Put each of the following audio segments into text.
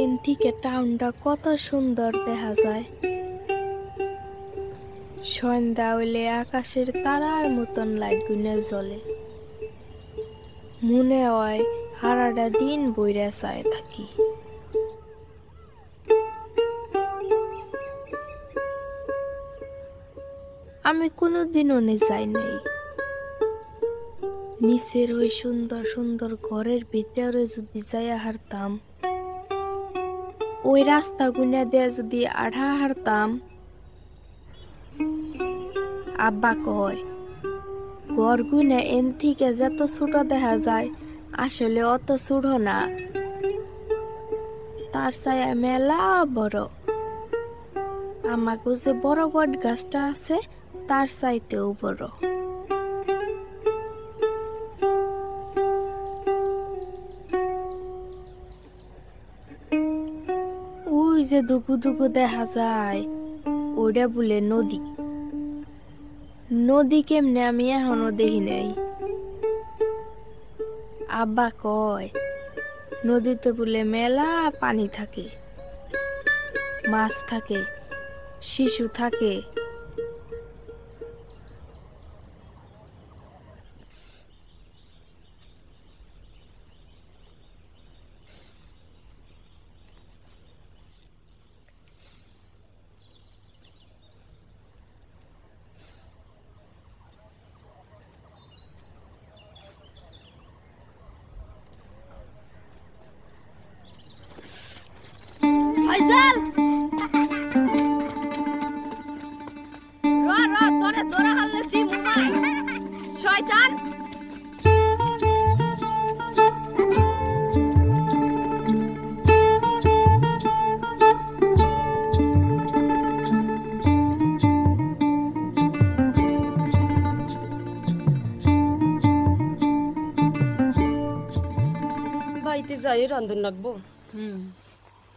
N থেকে টাউনটা কত সুন্দর দেখা যায়। সন্ধ্যা হইলে আকাশের তারার মতন লাইট গুনে জ্বলে, মনে হয় সারাটা দিন বইরা চায় থাকি। আমি কোনোদিন ওনে যাই নাই, নিচের ওই সুন্দর সুন্দর ঘরের ভিতরে যদি যাইয়া হারতাম, ওই রাস্তা গুনা দেয়া যদি আধা হারতাম, আব্বা কয় ঘর গুনা এন থেকে যত ছোট দেখা যায় আসলে অত ছোট না, তার ছায়া মেলা বড়। আমাকে যে বড় বট গাছটা আছে তার চাইতেও বড়। ওই যে দুগু দুগু দেখা যায়, ওটা বলে নদী। নদী কেমনে আমি এখনো দেখি নাই। আব্বা কয় নদীতে বলে মেলা পানি থাকে, মাছ থাকে, শিশু থাকে। বাড়িতে যাই রন্ধন লাগবো,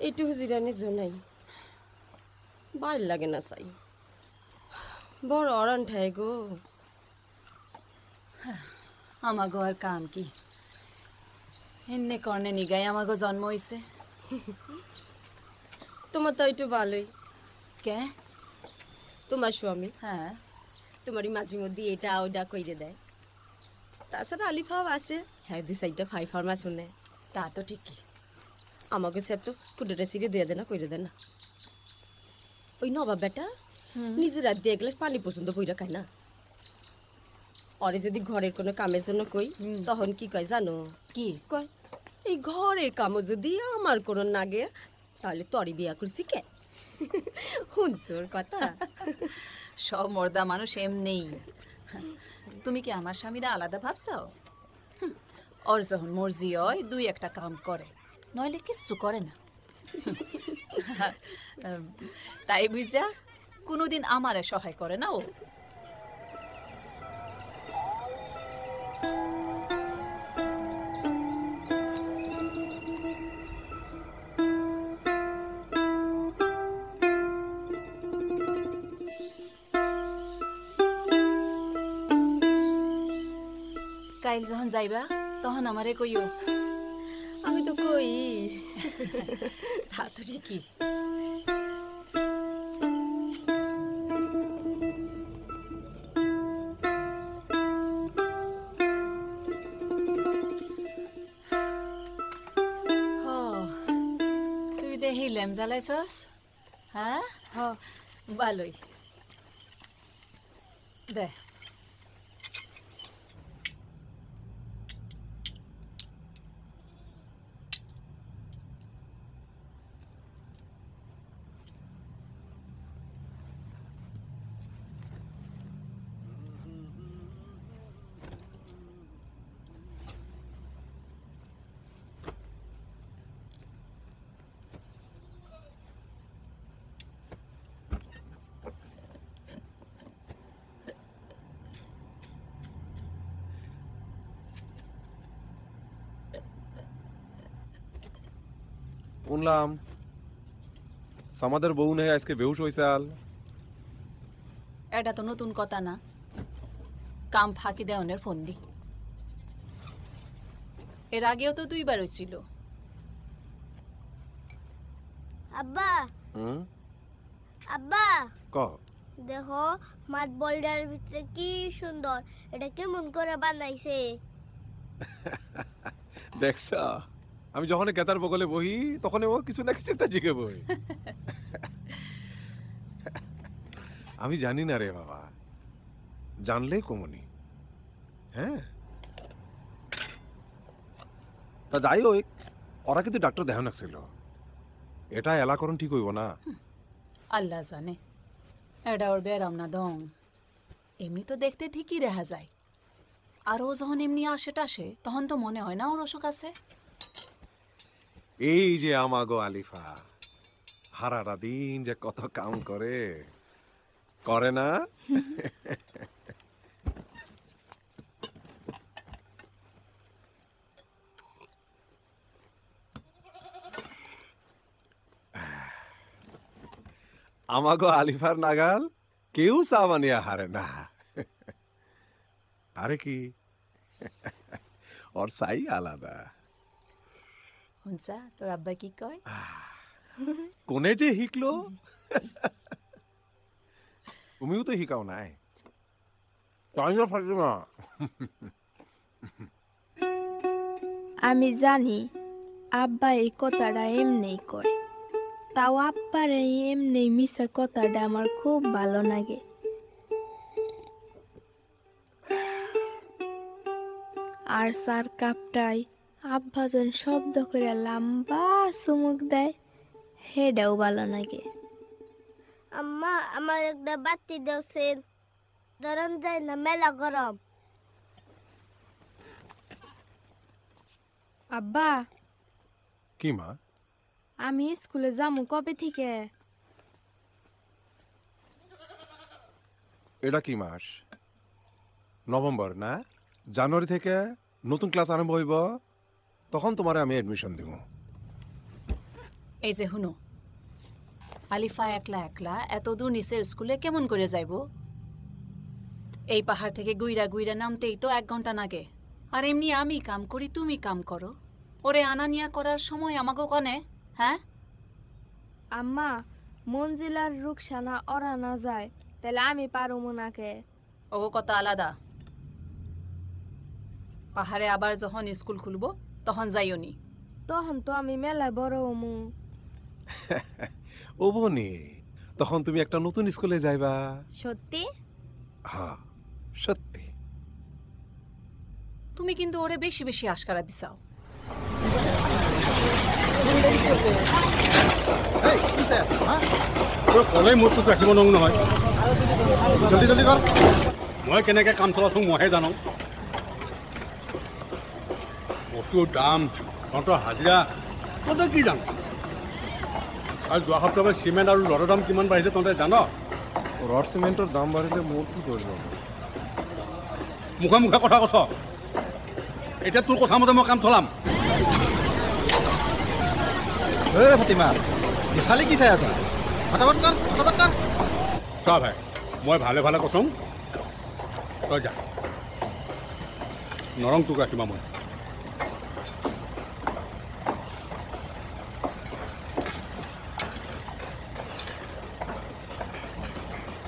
এইটু হুজিরানি জোনাই বাইর লাগে না, চাই বড় অরণ ঠায় গো। আমাগো আর কাম কি, এমনি কর্ণে নিগাই আমাগো জন্ম হইছে। তোমার তো একটু ভালোই কে, তোমার স্বামী হ্যাঁ তোমারই মাঝে মধ্যে এটা ওটা কইরে দেয়। তাছাড়া আলিফাও আছে, হ্যাঁ দুই সাইডটা ফাই ফার্মা শুনে তা তো ঠিকই। আমাকে সে তো ফুটোটা সিরে দিয়ে দেয় না, কইরে দেয় না। ওই নবাব বেটা নিজের রাত দিয়ে গ্লাস পানি পছন্দ বইরা খায় না। ওরে যদি ঘরের কোনো কামের জন্য কই তখন কি কয় জানো, কি কয় এই ঘরের কামও যদি আমার কোনো নাগে তাহলে তরি বিয়া করছি কে। হুঁজোর কথা, সব মর্দা মানুষ এমনেই। তুমি কি আমার স্বামীরা আলাদা ভাবছাও? ওর যখন মর্জি হয় দুই একটা কাম করে, নইলে কিচ্ছু করে না। তাই বুঝা কোনোদিন আমারে সহায় করে না ও। কাইল যখন যাইবা তখন আমারে কইও। আমি তো কই তা তো ঠিকই। লেম জ্বালাইছস হ্যাঁ, ভালোই দে। শুনলাম সামাদের বউ নেই আজকে বেহুশ হয়েছে। এটা তো নতুন কথা না, কাম ফাঁকি দেওয়ানের ফন্দি। এর আগেও তো দুইবার হয়েছিল, আব্বা আব্বা ক দেখো মাঠ বলটার ভিতরে কি সুন্দর এটা কেমন করে বানাইছে দেখছ আমি যখন কেতার বগলে বহি তখন ও কিছু না কিছু একটা জিগে বই আমি জানি না রে বাবা জানলেই কমনি হ্যাঁ তা যাই হোক ওরা কিন্তু ডাক্তার দেখানো লাগছিল এটা এলাকরণ ঠিক হইব না আল্লাহ জানে এটা ওর বেরাম না দং এমনি তো দেখতে ঠিকই রেহা যায় আর ও যখন এমনি আসে তখন তো মনে হয় না ওর অসুখ আছে এই যে আমাগো আলিফা হারারা দিন যে কত কাম করে করে না আমাগো আলিফার নাগাল কেউ সাবানিয়া হারে না আরে কি ওর সাই আলাদা হুনসা তোর আব্বা কি কয় কোনে যে হিকলো তুমিও তো হিকাও নাই আমি জানি আব্বা এই কথাটা এমনি কয় তাও আব্বার এই এমনি মিশা কথাটা আমার খুব ভালো লাগে আর সার কাপটাই আব্বা জন শব্দ করে লম্বা চুমুক দেয় হেডাও ভালো লাগে আম্মা আমার একটা বাতি দেওছে গরম যায় না মেলা গরম আব্বা কি মা আমি স্কুলে যাবো কবে থেকে এটা কি মাস নভেম্বর না জানুয়ারি থেকে নতুন ক্লাস আরম্ভ হইব তখন তোমার আমি অ্যাডমিশন দেব এই যে হুনো আলিফা একলা একলা এত দূর নিচের স্কুলে কেমন করে যাইব এই পাহাড় থেকে গুইরা গুইরা নামতেই তো এক ঘন্টা লাগে আর এমনি আমি কাম করি তুমি কাম করো ওরে আনানিয়া করার সময় আমাকে কনে হ্যাঁ আম্মা মঞ্জিলার রুকসানা ওরা না যায় তাহলে আমি পারব নাকে ওগো কথা আলাদা পাহাড়ে আবার যখন স্কুল খুলব তখন যাইও নি তখন তো আমি মেলায় বড় উমু ও বনি তখন তুমি একটা নতুন স্কুলে যাইবা সত্যি হ্যাঁ সত্যি তুমি কিন্তু ওরে বেশি বেশি আশকারা দিছাও এই কি স্যার হ্যাঁ তোর কলাই মত তো রাখিব নং নহয় জলদি জলদি কর মই কেনেকে কাম চলাছো মহে জানো বস্তুর দাম কত হাজিরা কত কি জানো আর যোৱা সপ্তাহে সিমেন্ট আর রডের দাম কিমান বাড়িছে তোমরা জানো রড সিমেন্টর দাম বাড়িলে মোর কি করব মুখে মুখে কথা কছ এটা তোর কথা মতো মই কাম চলাম এই ফতিমা খালি কি চাই আছা ফটাফট কর চা ভাই মই ভালে ভালে কছং তই যা নরং তোক ৰাখিবা মই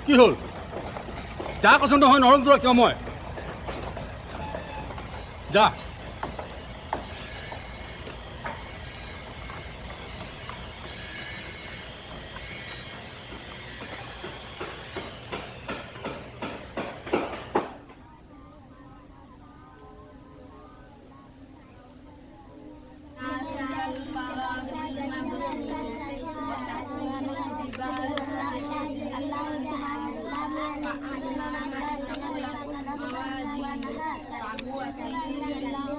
কি হল যা কছং নহয় নরং তোক ৰাখিবা মই যা I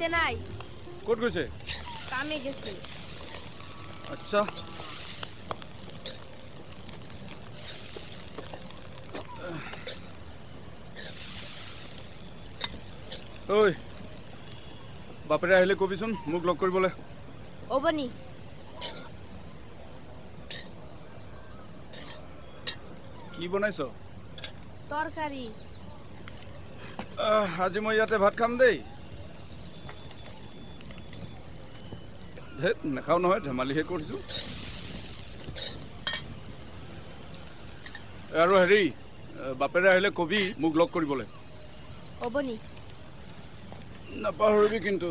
বাড়িতে নাই। কোট গেছে? কামে গেছে। আচ্ছা ওই বাপেরা আহিলে কবিচোন মোক লগ কৰিবলৈ। অবনি কি বনাইছ? তরকারি। আজি মই ইয়াতে ভাত খাম দেই। নাখাও নহয়, ধেমালিহে কৰিছো। আৰু হেৰি বাপেৰা আহিলে কবি মোক লগ কৰিবলৈ। অবনি নাপাহৰিবি কিন্তু।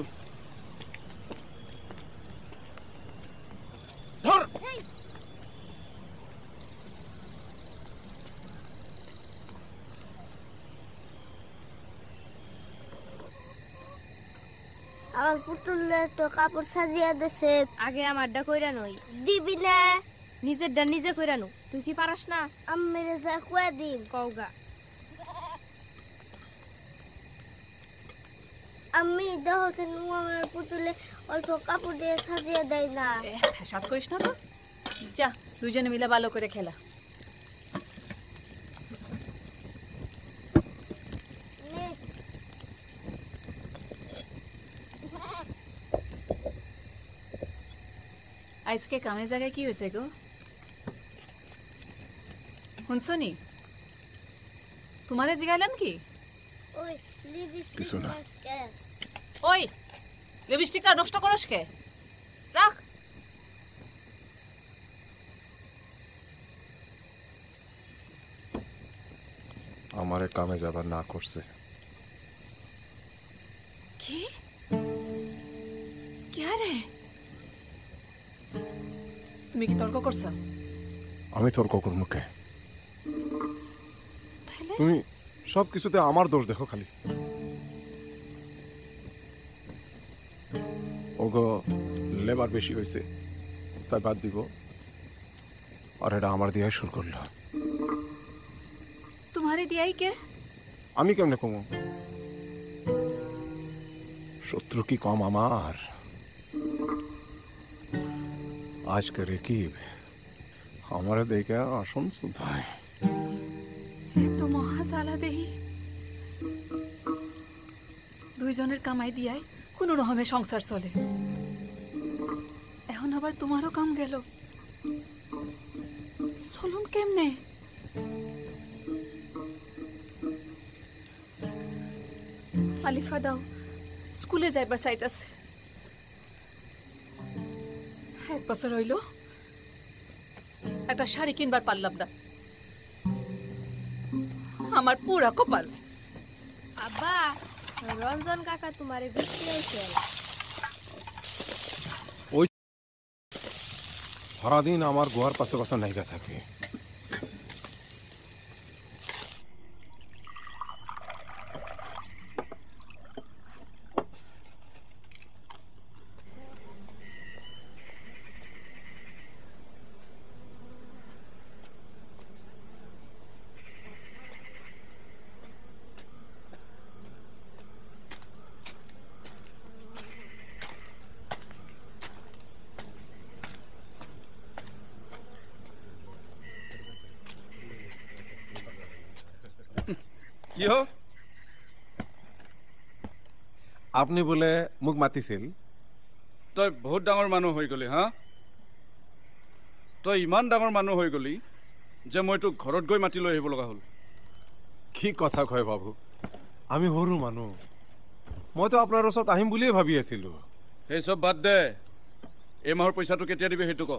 আমার পুতুলে তো কাপড় সাজিয়ে দেছে। আগে আমারটা কইরা নই দিবি না, নিজেরটা নিজে কইরা নো। তুই কি পারস না? আমি রেজা কয়ে দিন কওগা। আমি দহসেন আমার পুতুলে অল্প কাপড় দিয়ে সাজিয়ে দেয় না। সাত করিস না তো, যা দুজনে মিলে ভালো করে খেলা। আজকে কামে জায়গায় কি হয়েছে গো? শুনছো নি? তোমারে জিগাইলাম কি? ওই লিপস্টিকটা নষ্ট করস কে? রাখ। আমারে কামে যাবার না করছে। কি তুমি কি তর্ক করছ? আমি তর্ক করব কে? তুমি সব কিছুতে আমার দোষ দেখো খালি। ওগো লেবার বেশি হয়েছে তাই বাদ দিব, আর এটা আমার দিয়াই শুরু করলো। তোমারে দিয়াই কে? আমি কেমনে কমো? শত্রু কি কম আমার? আজকে রেকিব আমারে দেখে আসন শুধায়। তো মহাশালা দেহি দুইজনের কামাই দিয়াই কোনো রকমে সংসার চলে। এখন আবার তোমারও কাম গেল, চলুন কেমনে? আলিফা দাও স্কুলে যাইবার চাইতাছে। এক বছর হইল একটা শাড়ি কিনবার পারলাম না। আমার পুরা কপাল। আব্বা রঞ্জন কাকা তোমারে বিক্রি হইছে। ওই সারাদিন আমার গোয়ার পাশে পাশে নাইগা থাকে। কি হো? আপনি বলে মোক মাতিছিল? তই বহুত ডাঙৰ মানুহ হৈ গলি। হা, তই ইমান ডাঙৰ মানুহ হৈ গলি যে মই তোক ঘৰত গৈ মাতি লৈ আহিব লগা হ'ল। কি কথা কয় বাবু, আমি সৰু মানুহ। মইতো আপোনাৰ ওচৰত আহিম বুলিয়ে ভাবি আছিলোঁ। সেই চব বাদ দে, এই মাহৰ পইচাটো কেতিয়া দিবি সেইটো ক।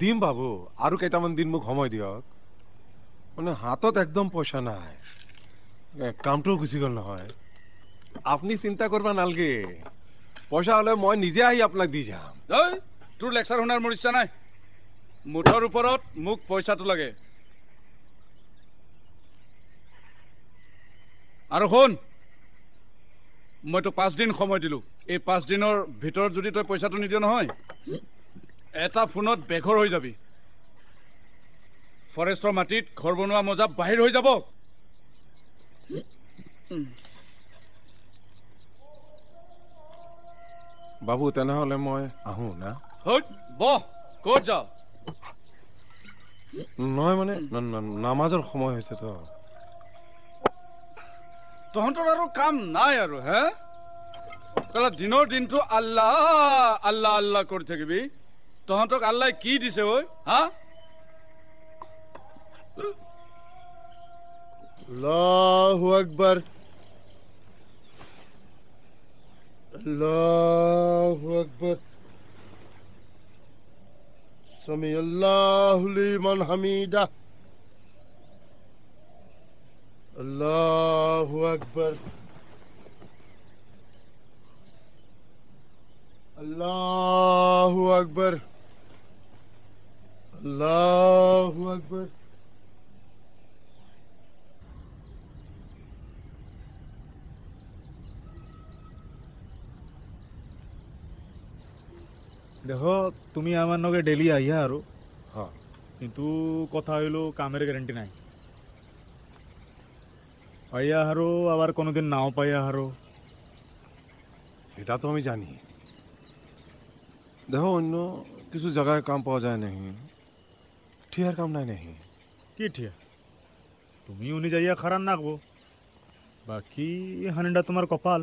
দিম বাবু, আৰু কেইটামান দিন মোক সময় দিয়ক। মানে হাতত একদম পয়সা নাই, কামটোও গুচি গ'ল নহয়। আপনি চিন্তা করবা নালগে, পয়সা হলে মই নিজে আহি আপনাক দি যাম। তোর লেকচার শুনার মোৰ ইচ্ছা নাই। মুঠৰ ওপৰত মোক পয়সাটো লাগে। আৰু শুন, মই তো 5 দিন সময় দিলো। এই 5 দিনৰ ভিতৰত যদি তই পয়সাটো নিদিয় নহয়, এটা ফোনত বেঘৰ হৈ যাবি। ফরেস্টৰ মাটিত ঘৰ বনোৱা মজা বাহিৰ হৈ যাব। Babu, tenahole moi ahu na. Hut, boh, kor jao. Noy mane namazor khomoy hoyse to. Tohontor aro kam na aro, ha? Sala dino din to Allah, Allah, Allah kor thakibi. Tohontok Allah ki dise hoy, ha? Allahu Akbar. Allahu Akbar. Sami Allahu liman hamida. Allahu Akbar. Allahu Akbar. Allahu Akbar. দেখো তুমি আমার নগে daily আইয়া আরো হ্যাঁ কিন্তু কথা হইলো কামের গ্যারান্টি নাই আইয়া আরো আবার কোনদিন নাও পাইয়া আরো এটা তো আমি জানি দেখো অন্য কিছু জায়গায় কাম পাওয়া যায় না ঠিয়ার কাম নাই নাই কি ঠিয়া তুমি উনি যাইয়া খারান নাগবো বাকি হানিটা তোমার কপাল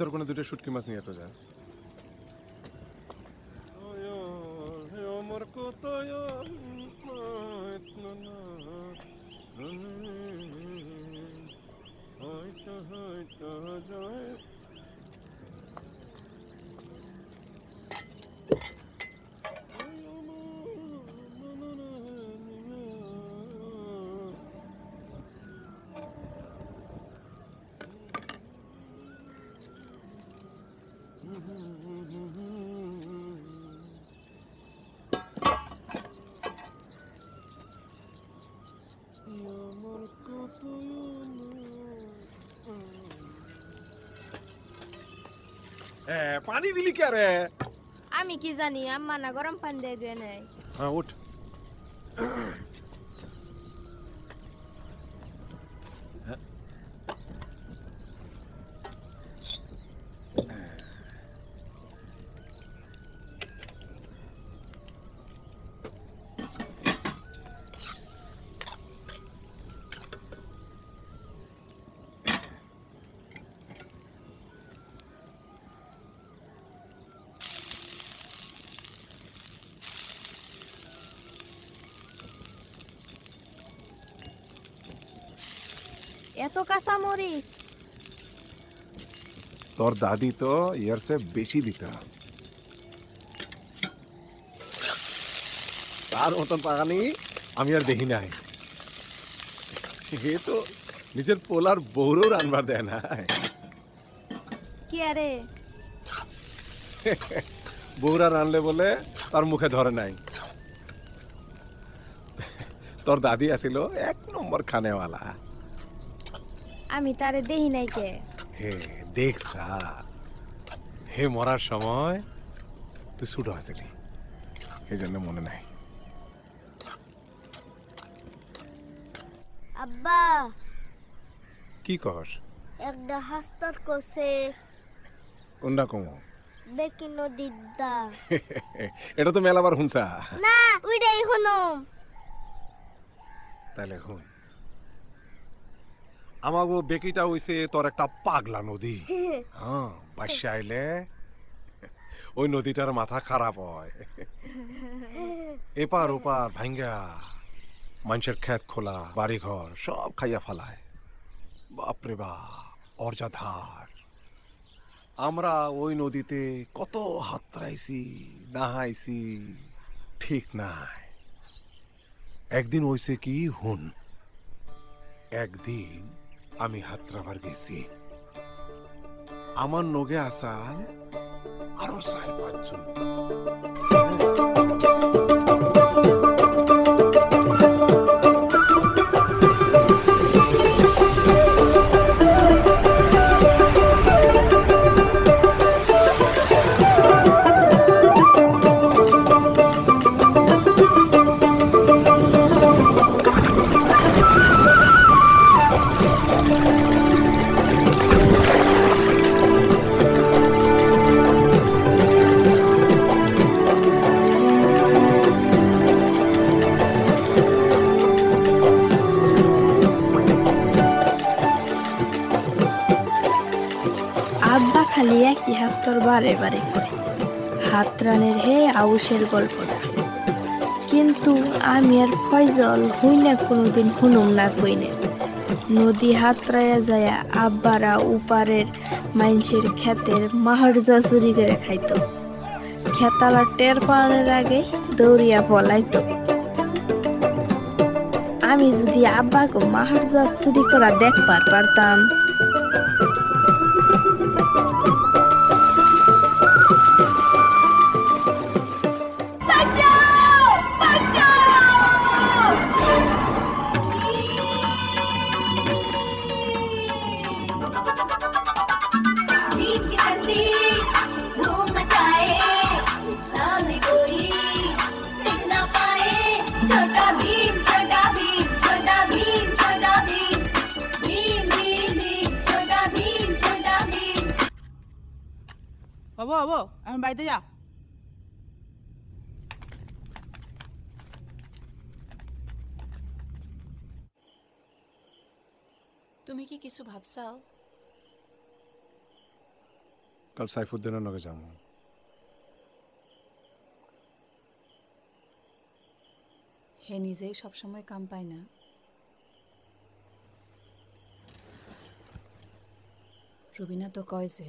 তোর কোন দুটো শুটকি মাছ নিয়ে তো যা ওয়ো হে ওমর কোতয়ো ইতনা হয় তো যায় पानी दिली क्या रे? आमी की जानी अम्मा ना गरम पानी दे दे ने हां उठ तो कैसा मोरीस तोर दादी तो यार से बेशी दिखा तार ओतन पागानी आमी यार देखी ना है ये तो निजर पोलार बोरो रानबार देना है क्या रे बोरा रानले बोले तार मुखे धरे नहीं तोर दादी ऐसी लो एक नंबर खाने वाला আমি তারে দেই নাই কে হে দেখছা হে মরার সময় তুই ছোট আছিলি এইজন্য মনে নাই আব্বা কি কর একটা হাসতর কইছে কোনডা কম বেকি নদীদা এটা তো মেলাবার হুনছা না উইডাই হুনম তাইলে হুন আমাগো বেকিটা হইছে তোর একটা পাগলা নদী হ্যাঁ বাসাইলে ওই নদীটার মাথা খারাপ হয় এপার ওপার ভাঙ্গা মানুষের ক্ষেত খোলা বাড়ি ঘর সব খাইয়া ফালায় বাপ রে বাপ অর্জা ধার আমরা ওই নদীতে কত হাতরাইছি নাহাইছি ঠিক নাই একদিন হইছে কি হুন, একদিন আমি হাতরাবার গেছি, আমার নগে আসার আরো 4-5 জন। বারে বারে করে হাত রানের হে আউশের গল্পটা, কিন্তু আমি আর ফয়জল হই না কোনোদিন হুনুম না কইনে। নদী হাতরায়া যায়া আব্বারা উপারের মানুষের ক্ষেতের মাহরজা চুরি করে খাইত, খেতালা টের পাওয়ার আগে দৌড়িয়া পলাইত। আমি যদি আব্বাকে মাহরজা চুরি করা দেখবার পারতাম। বাড়িতে যা, তুমি কি কিছু ভাবছাও? কাল সাইফুদ্দিনের নগে যাবো। হে নিজেই সবসময় কাম পায় না। রুবিনা তো কয় যে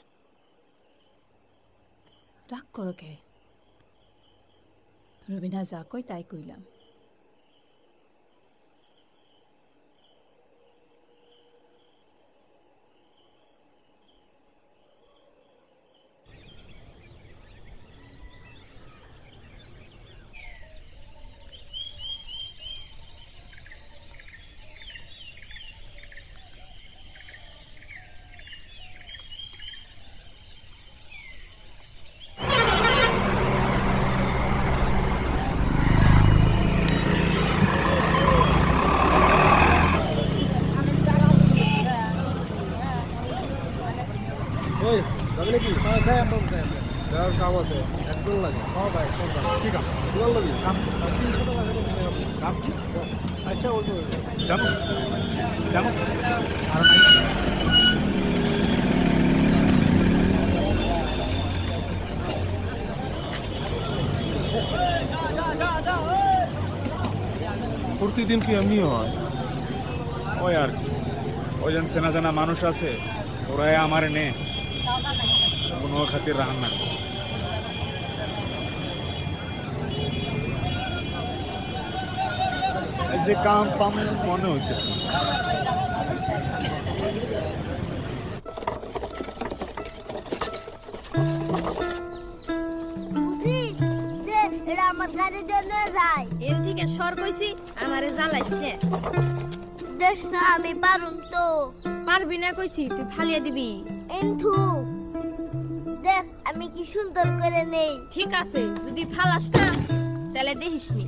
রাগ করো কে? রুবিনা যা কই তাই কইলাম। প্রতিদিন কি এমনি হয়? ওই আর কি, ওই যেন চেনা জানা মানুষ আছে, ওরাই আমার নে কোনো খাতির রাহান না। যে কাম পাম মনে হইতেছে। আমি পারুম তো, পারবি না কইছি, তুই ফালিয়ে দিবি। দেখ আমি কি সুন্দর করে নেই। ঠিক আছে, যদি ফালাস না তাহলে দেখিস নি।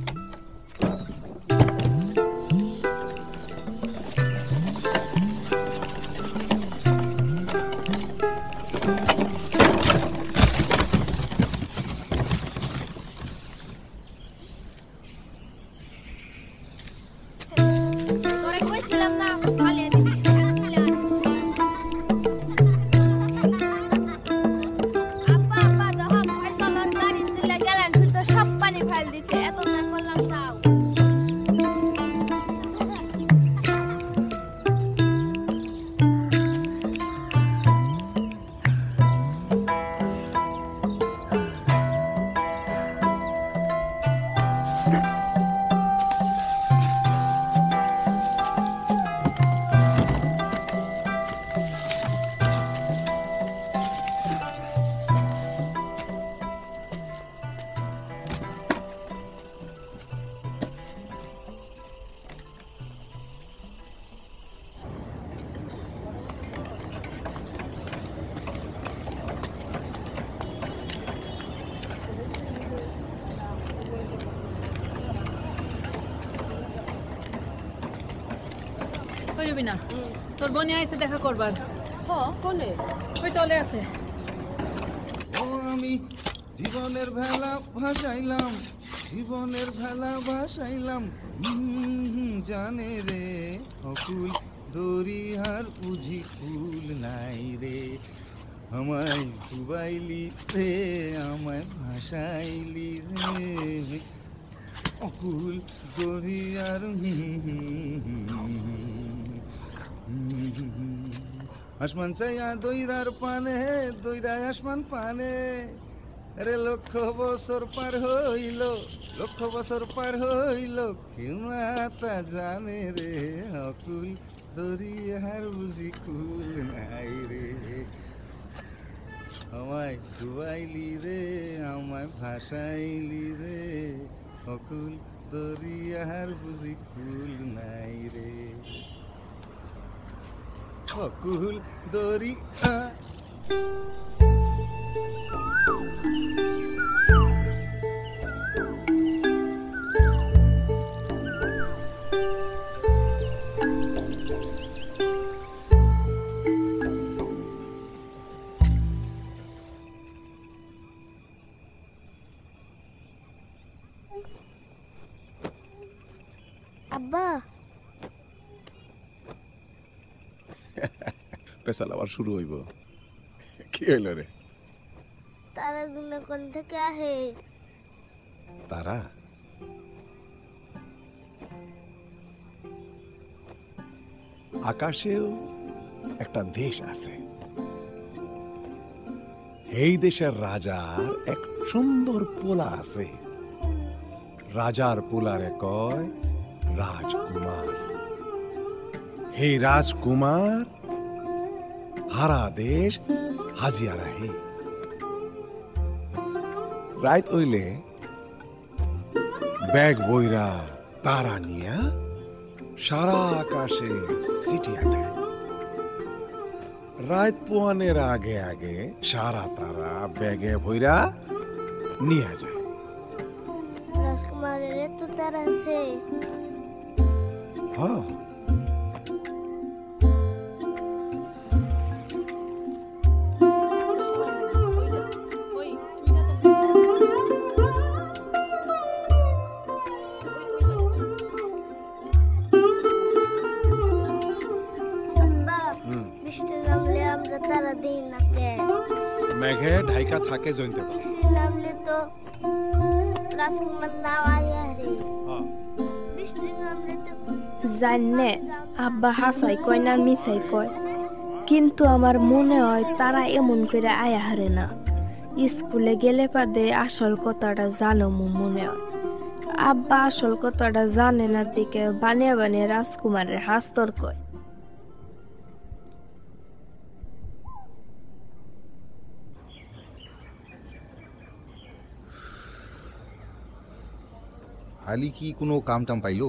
করবি না তোর বনি আইছে দেখা করবার হ্যাঁ কোনে ওই তলে আছে ও আমি জীবনের ভেলা ভাসাইলাম জীবনের ভেলা ভাসাইলাম জানে রে অকুল দরিহার বুঝি ফুল নাই রে আমায় ডুবাইলি রে আমায় ভাসাইলি রে অকুল দরিয়ার আসমান চাইয়া দৈরার পানে দৈরায় আসমান পানে রে লক্ষ বছর পার হইল লক্ষ বছর পার হইল কেউ তা জানে রে অকুল দরিয়ার বুঝি কুল নাই রে আমায় ডুবাইলি রে আমায় ভাসাইলি রে অকুল দরিয়ার বুঝি কুল নাই রে অকুল দরিয়া পেশাল আবার শুরু হইব কি হইল রে তারাগুলো কোন থেকে আহে তারা আকাশেও একটা দেশ আছে এই দেশের রাজার এক সুন্দর পোলা আছে রাজার পোলারে কয় রাজকুমার হে রাজকুমার হারা দেশ হাজিয়া রাহে রাইত হইলে ব্যাগ বইরা তারা নিয়া সারা আকাশে ছিটিয়া দেয় রাত পোয়ানের আগে আগে সারা তারা ব্যাগে বইরা নিয়া যায় রাজকুমারের তো তারা আছে হ্যাঁ থাকে জয়ন্ত নামলে তো রাজকুমার নাম আয়া রে হ্যাঁ বৃষ্টি নামলে তো জানে আব্বা হাসাই কই না মিছাই কই কিন্তু আমার মনে হয় তারা এমন করে আয়া হারে না স্কুলে গেলে পাদে আসল কথাটা জানো মনে হয় আব্বা আসল কথাটা জানে না দিকে বানিয়ে বানিয়ে রাজকুমারের হাস্তর কয় আলি কি কোনো কাম টাম পাইলো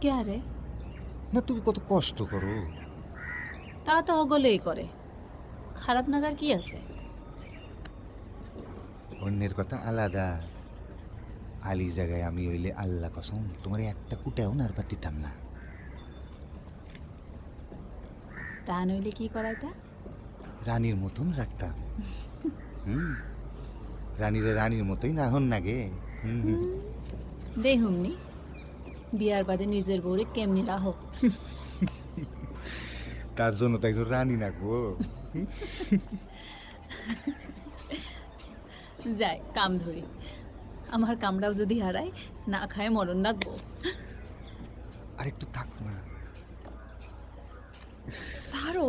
কে আরে না তুমি কত কষ্ট করো তা তো অগলেই করে খারাপ নাগার কি আছে অন্যের কথা আলাদা আলি জায়গায় আমি হইলে আল্লাহ কসম তোমার একটা কুটাও না আর বাদ দিতাম না তা নইলে কি করাইতা রানীর মতন রাখতাম রানীরে রানীর মতোই না হন নাগে দেহুমনি বিয়ার বাদে নিজের বউরে কেমনি রাখো তার জন্য তো একজন রানী নাকবো যাই কাম ধরি আমার কামড়াও যদি হারাই না খায় মরণ নাকবো আর একটু থাক না সারো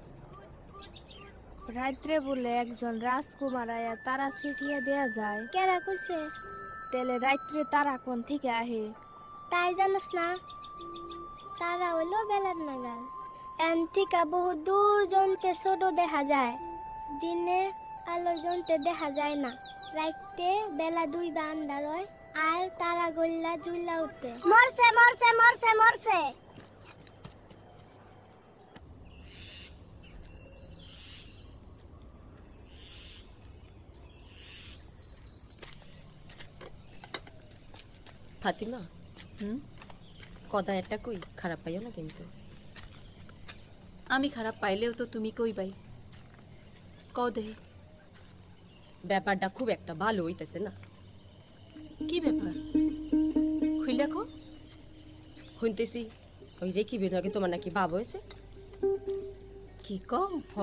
রাত্রে বলে একজন রাজকুমার আয়া তারা ছিটিয়ে দেয়া যায় কেরা কইছে তেলে রাত্রে তারা কোন থেকে আহে তাই জানোস না তারা হলো বেলার নাগাল এন্টিকা বহু দূর জনতে ছোট দেখা যায় দিনে আলো জনতে দেখা যায় না রাতে বেলা দুই বান্দার হয় আর তারা গল্লা জুল্লা উঠে মরছে মরছে মরছে মরছে ফাতিমা কদা একটা কই খারাপ পাইও না কিন্তু আমি খারাপ পাইলেও তো তুমি কই ভাই কদে ব্যাপারটা খুব একটা ভালো হইতেছে না কি ব্যাপার খুইলা কো শুনতেছি ওই রে কি বের আগে তোমার নাকি বাপ হয়েছে কি কম হ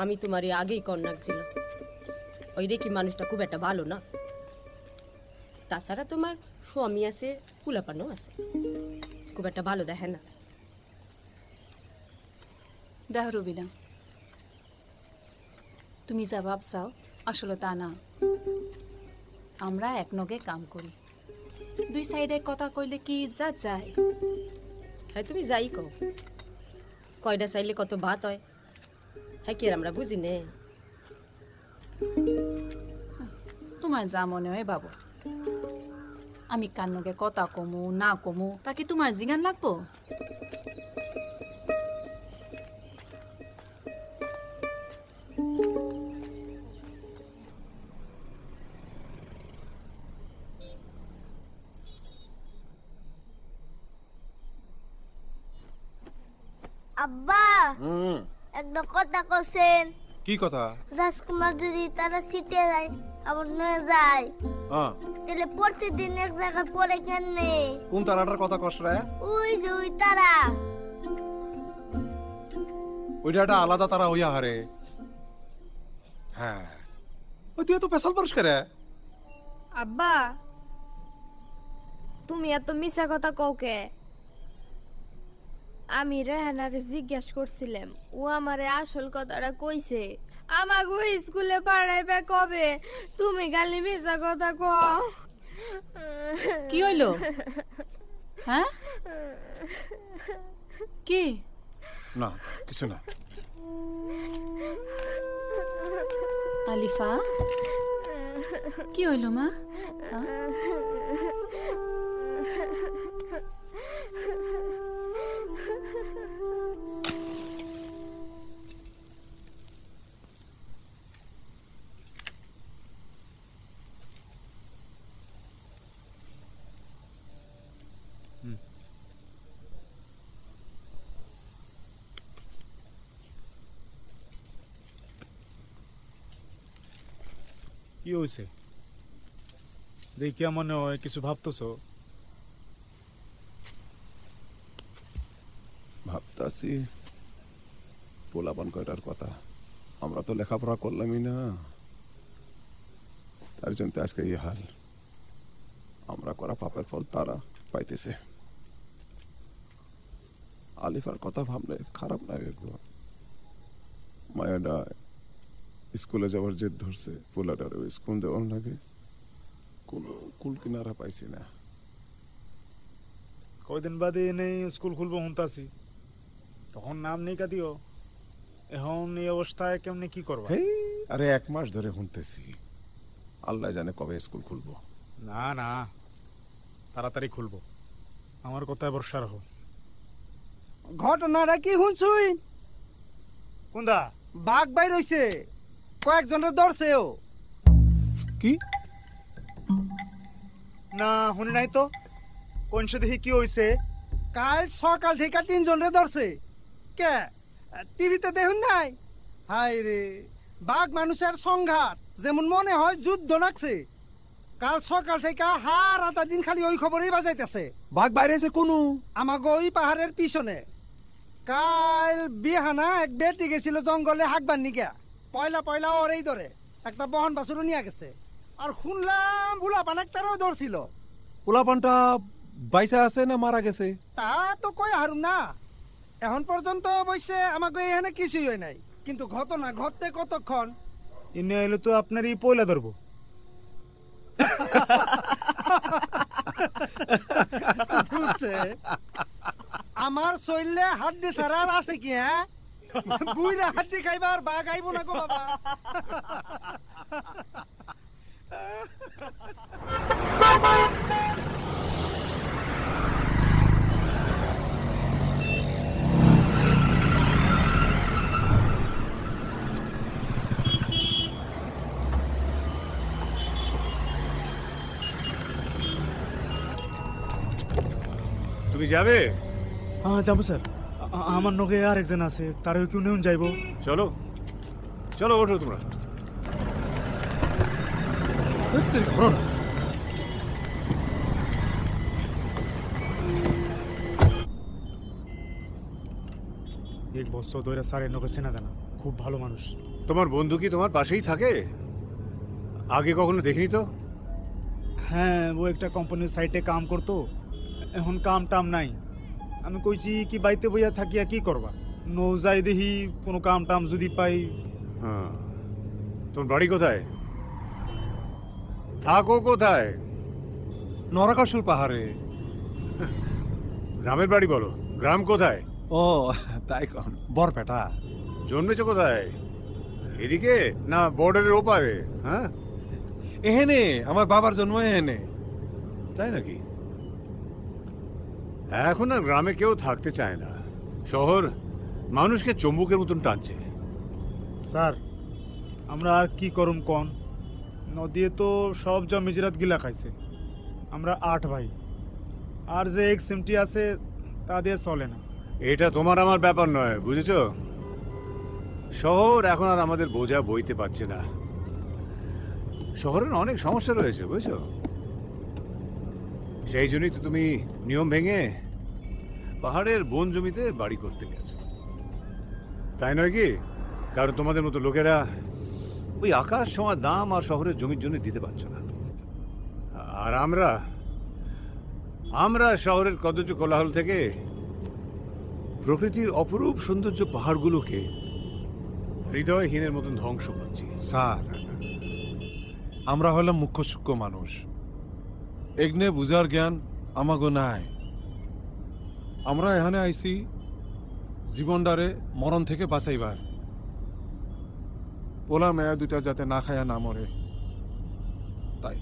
আমি তোমারই আগেই কন্যাক ছিল ওই রে কি মানুষটা খুব একটা ভালো না তাছাড়া তোমার স্বামী আছে কুলাপানো আছে খুব একটা ভালো দেখে না দেখ রবিনা তুমি যা ভাবছাও আসলে তা না আমরা এক নগে কাম করি দুই সাইডে কথা কইলে কি যা যায় হ্যাঁ তুমি যাই কও কয়টা সাইলে কত ভাত হয় হ্যাঁ কি আমরা বুঝি নে তোমার যা মনে হয় বাবু আমি কান্নকে কথা কমু না কমু তাকে তোমার জিগান লাগবো আব্বা একটা কথা কইছেন কি কথা রাজকুমার যদি তারা সিটে যায় আবার না যায় হ্যাঁ তেলে প্রতিদিন এক জায়গা পড়ে কেনে কোন তারাটার কথা কষ্টরা ওই যে ওই তারা ওইটা আলাদা তারা হইয়া হারে হ্যাঁ ওই তুই তো পেশাল পরশ করে আব্বা তুমি এত মিছা কথা কওকে আমি রেহানারে জিজ্ঞাসা করছিলাম ও আমারে আসল কথাটা কইছে আমাগো স্কুলে পড়াইবে কবে তুমি খালি মিছা কথা কও কি হইলো হ্যাঁ কি না কিছু না আলিফা কি হইলো মা কি হয়েছে দেখিয়া মনে হয় কিছু ভাবতেছ ভাবতাছি পোলাপান কয়টার কথা আমরা তো লেখাপড়া করলামই না তার জন্য আজকে এই হাল আমরা করা পাপের ফল তারা পাইতেছে আলিফার কথা ভাবলে খারাপ না গো মায়াডা স্কুলে যাওয়ার জেদ ধরছে পোলাডারও স্কুল দেওয়ার লাগে কোনো কুল কিনারা পাইছি না কয়দিন বাদে নেই স্কুল খুলবো হুনতাছি তখন নাম নেই কাটিও এখন এই অবস্থায় কেমনে কি করবা আরে এক মাস ধরে হুনতেছি আল্লাহ জানে কবে স্কুল খুলবো না না তাড়াতাড়ি খুলবো আমার কথায় ভরসা রাখো ঘটনাটা কি হুনছুই কুন্দা বাঘ বাইর হইছে কয়েকজনের ধরছে ও কি না শুনে নাই তো কোন দেখি কি হয়েছে কাল সকাল থেকে তিনজনের ধরছে কে টিভিতে দেখুন নাই হায় রে, বাঘ মানুষের সংঘাত যেমন মনে হয় যুদ্ধ লাগছে। কাল সকাল থেকে হার আধা দিন খালি ওই খবরেই বাজাইতেছে। বাঘ বাইরেছে কোনো আমাগো ওই পাহাড়ের পিছনে। কাল বিহানা এক বেটি গেছিল জঙ্গলে হাঁকবার নিকা, পয়লা পয়লা ওরেই ধরে একটা বহন বাছুরও নিয়ে গেছে। আর শুনলাম উলাপান একটারও ধরছিল। উলাপানটা বাইসা আছে না মারা গেছে তা তো কই হারুম না। এখন পর্যন্ত অবশ্যই আমাকে এখানে কিছুই হয় নাই, কিন্তু ঘটনা ঘটতে কতক্ষণ ইনি হইলো তো আপনারই পয়লা ধরবো। আমার শৈলে হাড্ডি ছাড়া আর আছে কি? হ্যাঁ, বুইরা হাড্ডি খাইবার বাঘ আইব না গো বাবা। তুমি যাবে? হ্যাঁ যাবো স্যার, আমার নগে আর একজন আছে তারও কেউ নেউন যাইব। চলো চলো, ওঠো তোমরা। এক বছর ধরে স্যারের নগে চেনা জানা, খুব ভালো মানুষ। তোমার বন্ধু কি তোমার পাশেই থাকে? আগে কখনো দেখিনি তো। হ্যাঁ, ও একটা কোম্পানির সাইটে কাম করতো, এখন কাম টাম নাই। আমি কইছি কি বাইতে বইয়া থাকিয়া কি করবা, নৌ যাই দেখি কোনো কাম টাম যদি পাই। হ্যাঁ, তোমার বাড়ি কোথায়? থাকো কোথায়? নরকাসুর পাহাড়ে। গ্রামের বাড়ি বলো, গ্রাম কোথায়? ও তাই কন, বরপেটা। জন্মেছো কোথায়, এদিকে না বর্ডারের ওপারে? হ্যাঁ এহেনে, আমার বাবার জন্ম এহেনে। তাই নাকি? এখন আর গ্রামে কেউ থাকতে চায় না, শহর মানুষকে চুম্বকের মতন টানছে। স্যার আমরা আর কি করুম কন, নদীতে তো সব জমি জিরাত গিলা খাইছে। আমরা 8 ভাই, আর যে এক সিমটি আছে তা দিয়ে চলে না। এটা তোমার আমার ব্যাপার নয়, বুঝেছ? শহর এখন আর আমাদের বোঝা বইতে পারছে না। শহরের অনেক সমস্যা রয়েছে, বুঝেছ? সেই জন্যই তো তুমি নিয়ম ভেঙে পাহাড়ের বন জমিতে বাড়ি করতে গেছো, তাই নয় কি? কারণ তোমাদের মতো লোকেরা ওই আকাশ ছোঁয়া দাম আর শহরের জমির জন্য দিতে পারছো না। আর আমরা আমরা শহরের কদর্য কোলাহল থেকে প্রকৃতির অপরূপ সৌন্দর্য পাহাড়গুলোকে হৃদয়হীনের মতন ধ্বংস করছি। স্যার আমরা হলাম মুখ্য সূক্ষ্ম মানুষ, এগনে বুঝার জ্ঞান আমাগো নাই। আমরা এখানে আইছি জীবনটারে মরণ থেকে বাঁচাইবার, পোলা মেয়া দুটা যাতে না খায়া না মরে। তাই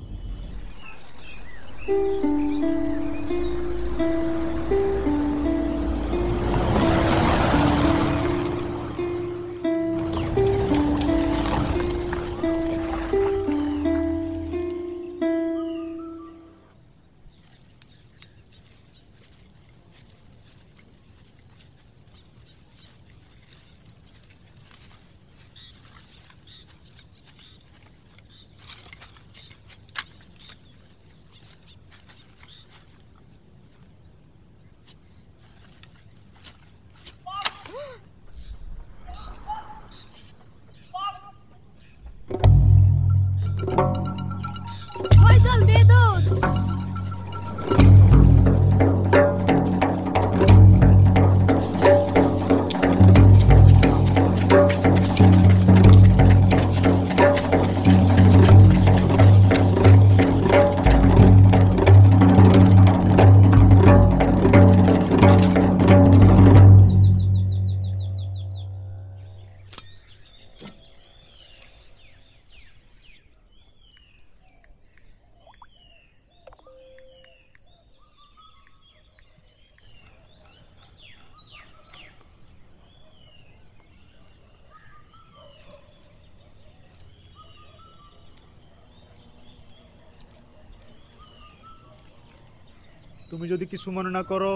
তুমি যদি কিছু মনে না করো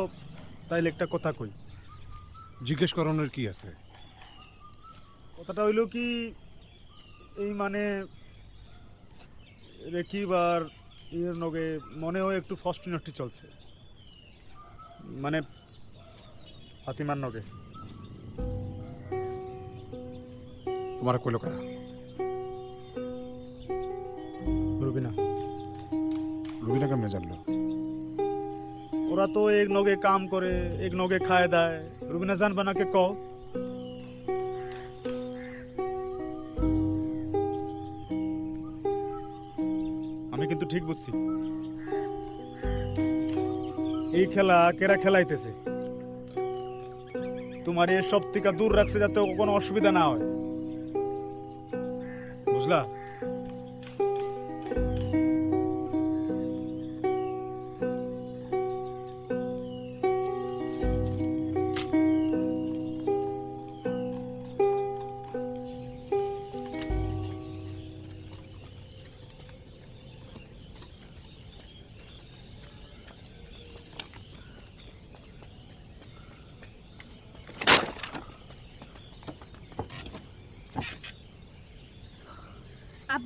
তাইলে একটা কথা কই। জিজ্ঞেস করানোর কি আছে? কথাটা হইল কি এই মানে রেকিবার এর নগে মনে হয় একটু ফস্টিনটি চলছে মানে ফাতিমার নগে তোমার কইলো কারা রুবিনা রুবিনা কেমনে জানলো ওরা তো এক নগে কাম করে এক নগে খায় দায় রুবিনা জানবা না কে কও কিন্তু ঠিক বুঝছি এই খেলা কেরা খেলাইতেছে তোমার এই সব থেকে দূর রাখছে যাতে কোনো অসুবিধা না হয় বুঝলা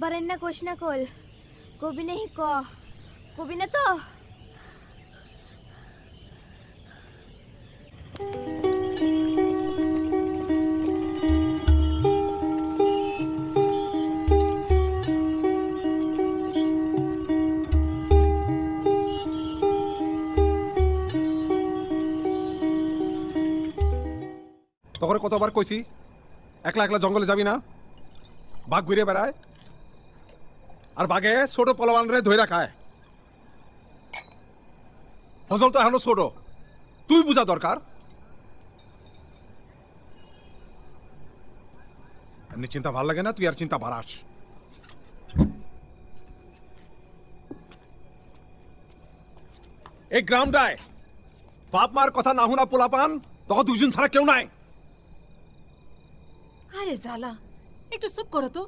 बरन्ना कोश ना कोल, कोबी नहीं को, कोबी ना तो तोरे कत बार কইছি একলা একলা জঙ্গলে যাবি না ভাগ ঘুরে বেড়ায় আর বাগে ছোট পলবানরে ধইরা খায় ফসল তো এখনো ছোট তুই বুঝা দরকার এমনি চিন্তা ভাল লাগে না তুই আর চিন্তা বাড়াস এই গ্রামটায় বাপ মার কথা না হুনা পোলাপান তখন দুজন ছাড়া কেউ নাই আরে জালা একটু চুপ করো তো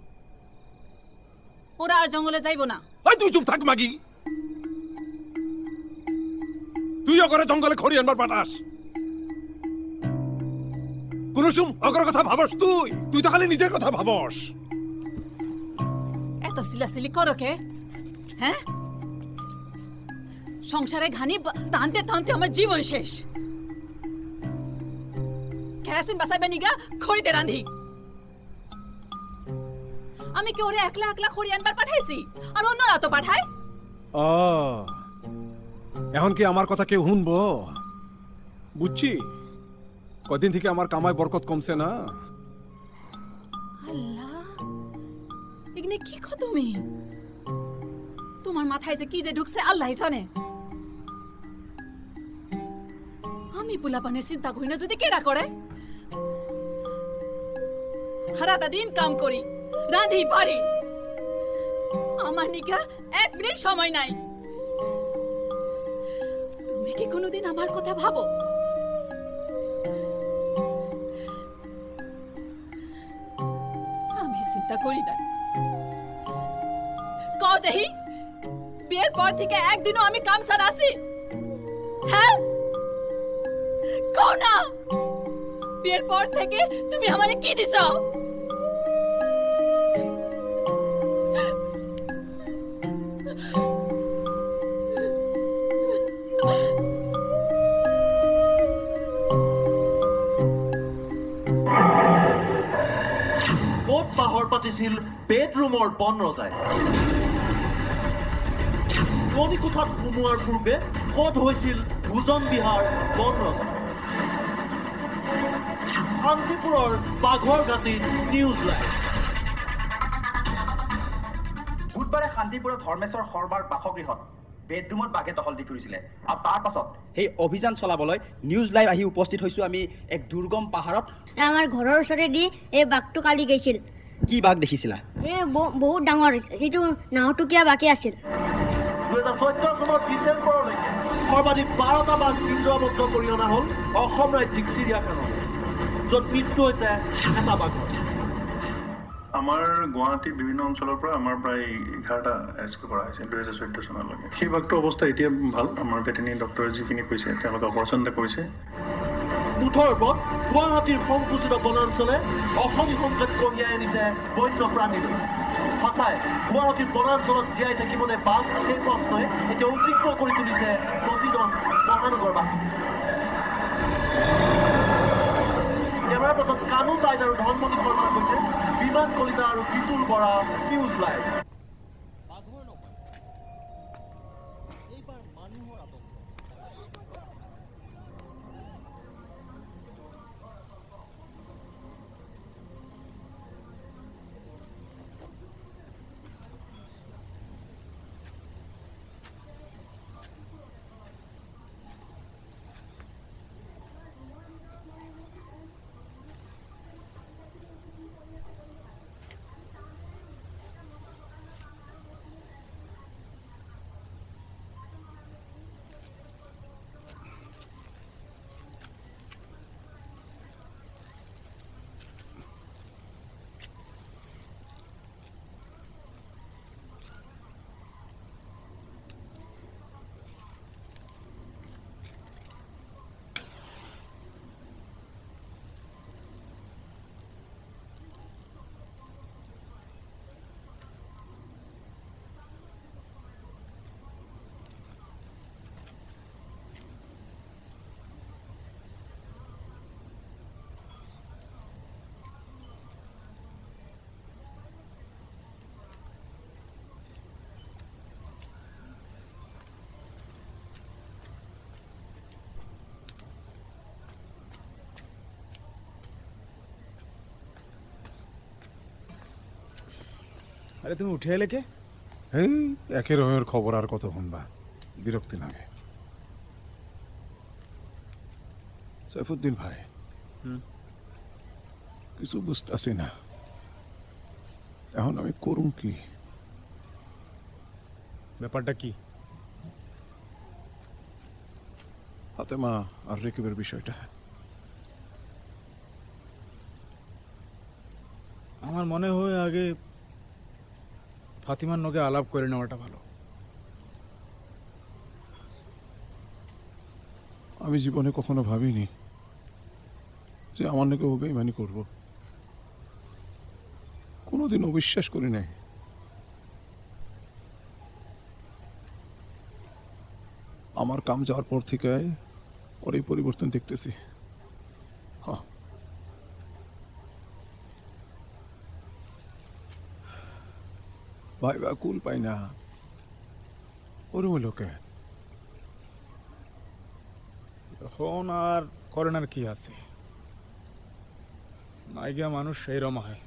ওরা আর জঙ্গলে যাইবো না ওই তুই চুপ থাক মাগি তুই ওগরে জঙ্গলে খড়ি আনবার পাঠাস কোনসুম ওগরে কথা ভাবস তুই তুই তো খালি নিজের কথা ভাবস এত সিলাসিলি করো কে হ্যাঁ সংসারে ঘানি টানতে টানতে আমার জীবন শেষ কেরাসিন বাসাইবে নিগা খড়িতে রাঁধি আমি কি ওরে একলা একলা খড়ি আনবার পাঠাইছি আর অন্যরা তো পাঠায় ও এখন কি আমার কথা কেউ শুনবো বুঝছি কদিন থেকে আমার কামাই বরকত কমছে না আল্লাহ ইগনে কি কো তুমি তোমার মাথায় যে কি যে ঢুকছে আল্লাহই জানে আমি পোলাপানের চিন্তা করি না যদি কেডা করে সারাটা দিন কাম করি রাঁধি বাড়ি আমার নিকা এক মিনিট সময় নাই তুমি কি কোনোদিন আমার কথা ভাবো আমি চিন্তা করি না কও দেখি বিয়ের পর থেকে একদিনও আমি কাম ছাড়া আছি হ্যাঁ কও না বিয়ের পর থেকে তুমি আমারে কি দিছো ছিল বেডরুমৰ বন ৰজাই কোনি কোঠাত ঘুমোৱাৰ পূৰ্বে ক'ত হৈছিল ভোজন বিহাৰ বন ৰজা শান্তিপুৰৰ বাঘৰ গাঁতি নিউজ লাইভ বুধবাৰে শান্তিপুৰৰ ধৰ্মেশ্বৰ সৰবাৰ বাসগৃহত বেডরুমত বাঘে দখল দি ফুৰিছিলে আৰু তাৰ পাছত সেই অভিযান চলাবলৈ নিউজ লাইভ আহি উপস্থিত হৈছো আমি এক দুৰ্গম পাহাৰত আমাৰ ঘৰৰ ওচৰে দি এই বাঘটো কালি গৈছিল কি বাঘ দেখিছিলা এ বহুত ডাঙৰ হেতু নাওটুকিয়া বাকি আছিল 2014 চনত ডিসেম্বৰলৈ সৰ্বাধিক 12 টা বাঘ বিদ্ৰোহবদ্ধ কৰি অনা হল অসম ৰাজ্যিক চিৰিয়াখানা য'ত মৃত্যু হৈছে এটা বাঘ আমাৰ গুৱাহাটীৰ বিভিন্ন অঞ্চলৰ পৰা আমাৰ প্ৰায় 11টা এছকে কৰা হৈছে 2014 চনলৈকে সেই বাঘটো অৱস্থা এতিয়া ভাল আমাৰ ভেটেৰিনেৰী ডক্টৰ যিখিনি কৈছে তেওঁলোকে অপাৰেচন কৰিছে মুঠৰ ওপৰত গুৱাহাটীৰ সংকুচিত বনাঞ্চলে অসংখ্য সংকট কঢ়িয়াই আনিছে বন্যপ্ৰাণীলৈ সঁচাই গুৱাহাটীৰ বনাঞ্চলত জীয়াই থাকিবলৈ বাঘ সেই প্ৰশ্নই এতিয়া উদ্বিগ্ন কৰি তুলিছে প্ৰতিজন মহানগৰবাসী কেমেৰাৰ পাছত কানু টাইড আৰু ধৰ্মনীতি শৰ্মাৰ সৈতে বিমান কলিতা আৰু বিতুল বৰা নিউজ লাইভ अरे तुम उठे लेके? हैं ऐके रोहे और खबर आर को तो होन बा बिरक्ति लागे सैफुद्दीन भाई किसु बुझता से ना एहन आमी करूं की ব্যাপারটা কি ফাতেমা আর রেকিবের বিষয়টা আমার মনে হয় আগে ফাতিমার নগে আলাপ করে নেওয়াটা ভালো আমি জীবনে কখনো ভাবিনি যে আমার নাকি ও বেঈমানি করব কোনোদিন অবিশ্বাস করি নাই আমার কাম যাওয়ার পর থেকে ওর এই পরিবর্তন দেখতেছি হ্যাঁ भाई बाकुल पाइना और वो लोग हैं होनार कोरनर किया से नाइगिया मानुष शेरों में है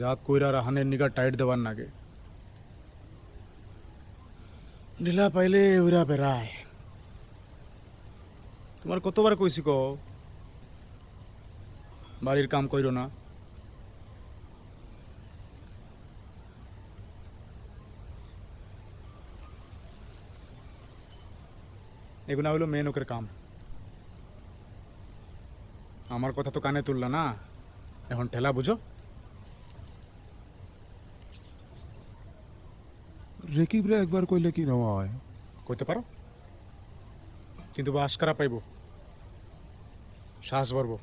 जात कोईरा रहने निका टाइट दबान ना के ढीला पहले उरा पेराए तुम्हारे कोतोबर कोई सिको बारीर काम कोई रो ना এগুনা হলো মেনুকের কাম আমার কথা তো কানে তুললা না এখন ঠেলা বুঝো রেকিবরে একবার কইলে কি নাও হয় কইতে পারো কিন্তু বাস করা পাইবো শ্বাস ভরবো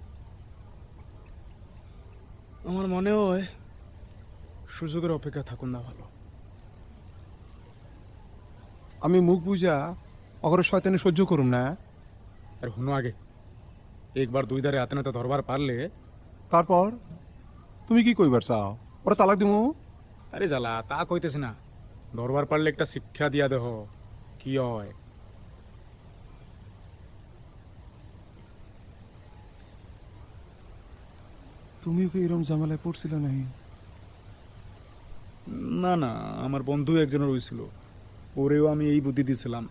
আমার মনে হয় সুযোগের অপেক্ষা থাকুন না ভালো আমি মুখ বুঝা अगर शैतानी सह्य करूम ना अरे हुनो आगे एक बार दुई दारे आते ना तो धरबार पार ले तारपर तुम कि कोई बरसा और तालाक दिमो अरे जाला ता कइतेस ना धरबार पार ले एकटा शिक्षा दिया देहो कि होय तुमी कि एरम झमेलाय पड़छिलो नाहि ना ना आमार बंधु एकजन रइछिलो ओरेओ आमी एई बुद्धि दियेछिलाम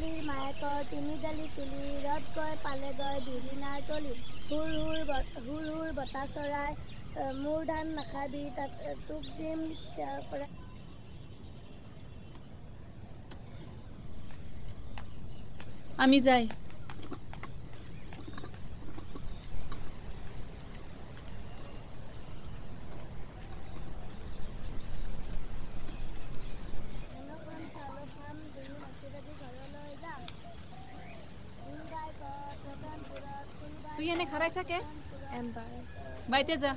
ছোৱালী মায়েকৰ তিনিডালি তুলি ৰদ গৈ পালেগৈ দুদিনাৰ তলি। হুৰ হুৰ হুৰ হুৰ বতা চৰাই, মোৰ ধান নাখাবি তোক দিম তাৰ পৰা। আমি যাই খারাইছা কে বাইতে যা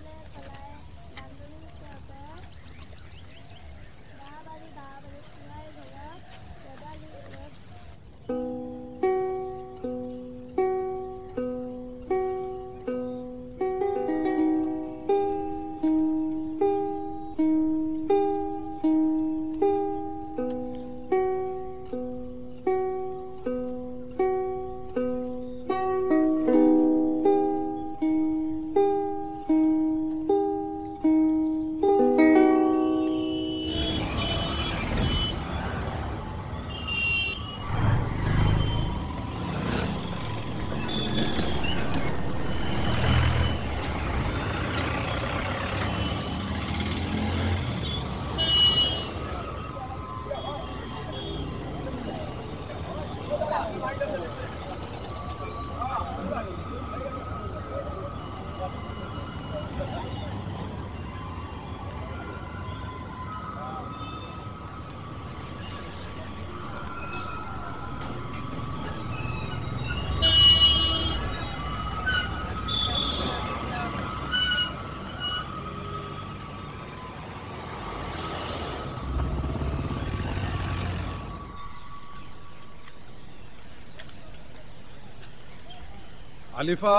अलीफा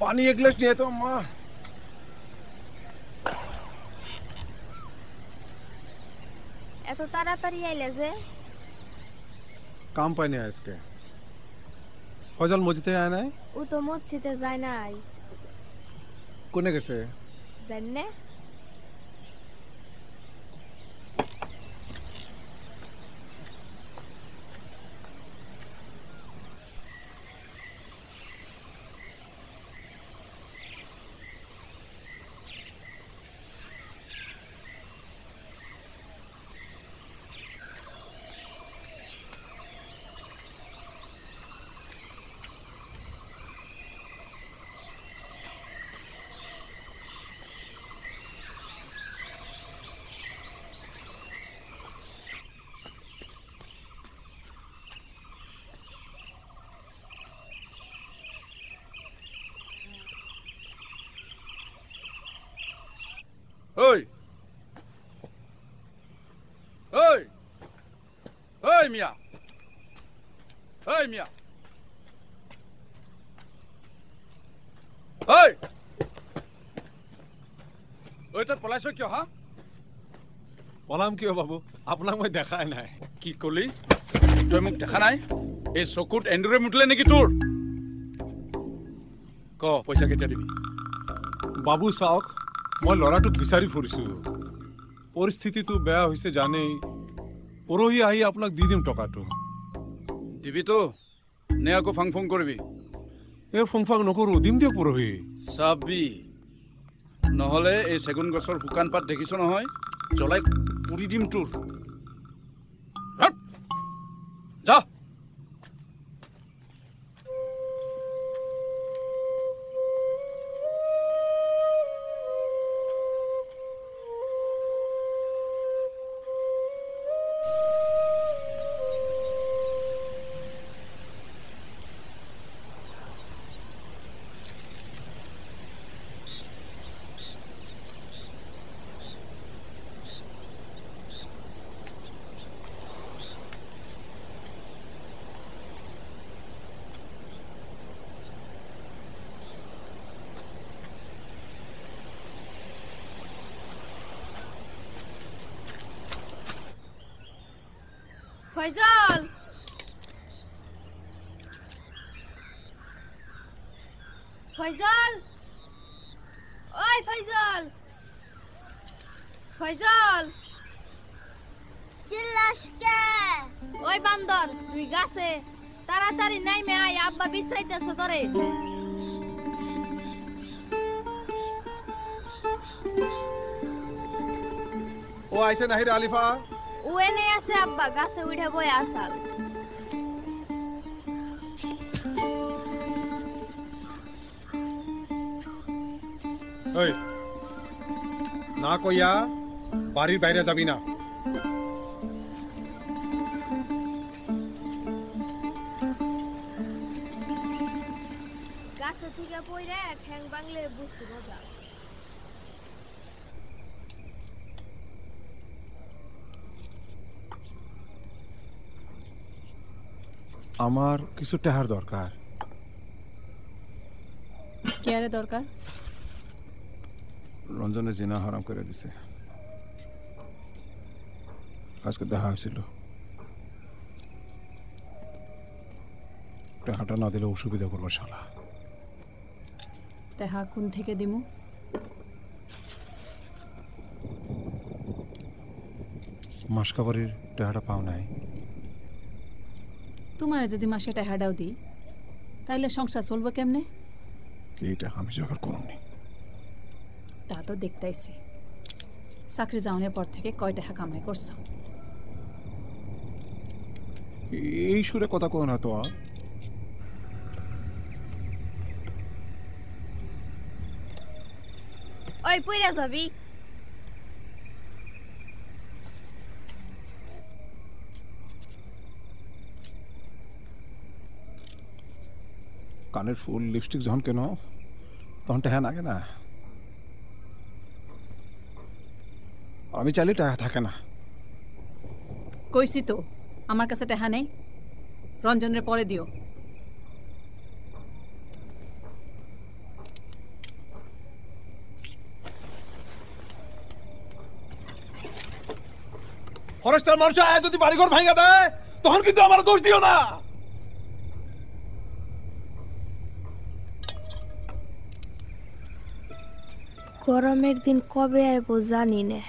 पानी एक गिलास नहीं तो अम्मा एतो तारा तारी आइले जे काम पानी है इसके फजल मुझते आया ना वो तो मुझसे जाय ना आई कोने कैसे जन्ने মিয়া এই মিয়া এই ওইটা পলাইছ কিয় হা পলাম কিয় বাবু আপোনাক মই দেখাই নাই কি কলি তই মোক দেখা নাই এই চকুত এন্দুৰে মুটলে নেকি তোৰ ক পইচা কেতিয়া দিবি বাবু চাওক মই লৰাটোক বিচাৰি ফুৰিছো পৰিস্থিতিটো বেয়া হৈছে জানেই পৰহি আহি আপোনাক দি দিম টকাটো দিবি তো নে আকৌ ফাংফং কৰিবি এ ফাংফং নকৰো দিম দিয়ক পৰহি চাবি নহলে এই সেগুন গছৰ শুকান পাত দেখিছ নহয় জ্বলাই পুৰি দিম তোৰ যা ফয়জল ফয়জল ওই ফয়জল ফয়জল চিল্লাস কে? ওই বান্দর তুই গাছে তাড়াতাড়ি নাইমে আয়, আব্বা বিছাইতেছে তোরে। ও আইছে নাহি রে আলিফা? ও এনে আছে আব্বা, গাছে উঠে বয়ে আসাল। ওই না কইয়া বাড়ির বাইরে যাবি না। গাছে থেকে পড়ে ঠ্যাং বাংলে বুঝতে মজা। আমার কিছু টাকার দরকার। কি আরে দরকার? রঞ্জনে জিনা হারাম করে দিছে। আজকে দেখা হয়েছিল, টাকাটা না দিলে অসুবিধা করবো শালা। টাকা কোন থেকে দিমু? মাসকাবারির টাকাটা পাও নাই? তোমার যদি মাসে টাকাটাও দিই তাহলে সংসার চলবো কেমনে? এইটা আমি জোগাড় করুনি। তা তো দেখতেছি চাকরি যাওয়ার পর থেকে কয় টাকা কামাই করছ। এই সুরে কথা কয় না তো। ওই পইরা যাবি? কানের ফুল লিপস্টিক যখন কেন তখন টাকা লাগে না, আমি চাইলে টাকা থাকে না। কইছি তো আমার কাছে টাকা নেই, রঞ্জনের পরে দিও। ফরেস্টার মানুষ আয় যদি বাড়িঘর ভাঙা দেয় তখন কিন্তু আমার দোষ দিও না। গরমের দিন কবে আইব জানি না,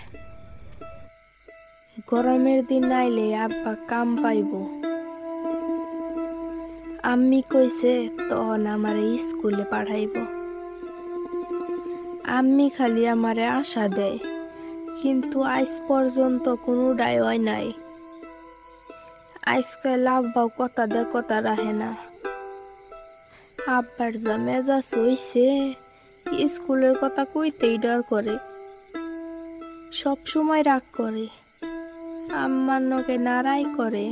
গরমের দিন আইলে আব্বা কাম পাইব। আম্মি কইছে তখন আমারে স্কুলে পাঠাইব। আম্মি খালি আমারে আশা দেয়, কিন্তু আজ পর্যন্ত কোনো ডায় নাই। আজকাল আব্বাও কথা দে কথা রাখে না। আব্বার যা মেজাজ হইছে স্কুলের কথা কইতেই ডর করে, সব সময় রাগ করে, আম্মার নকে নাড়াই করে।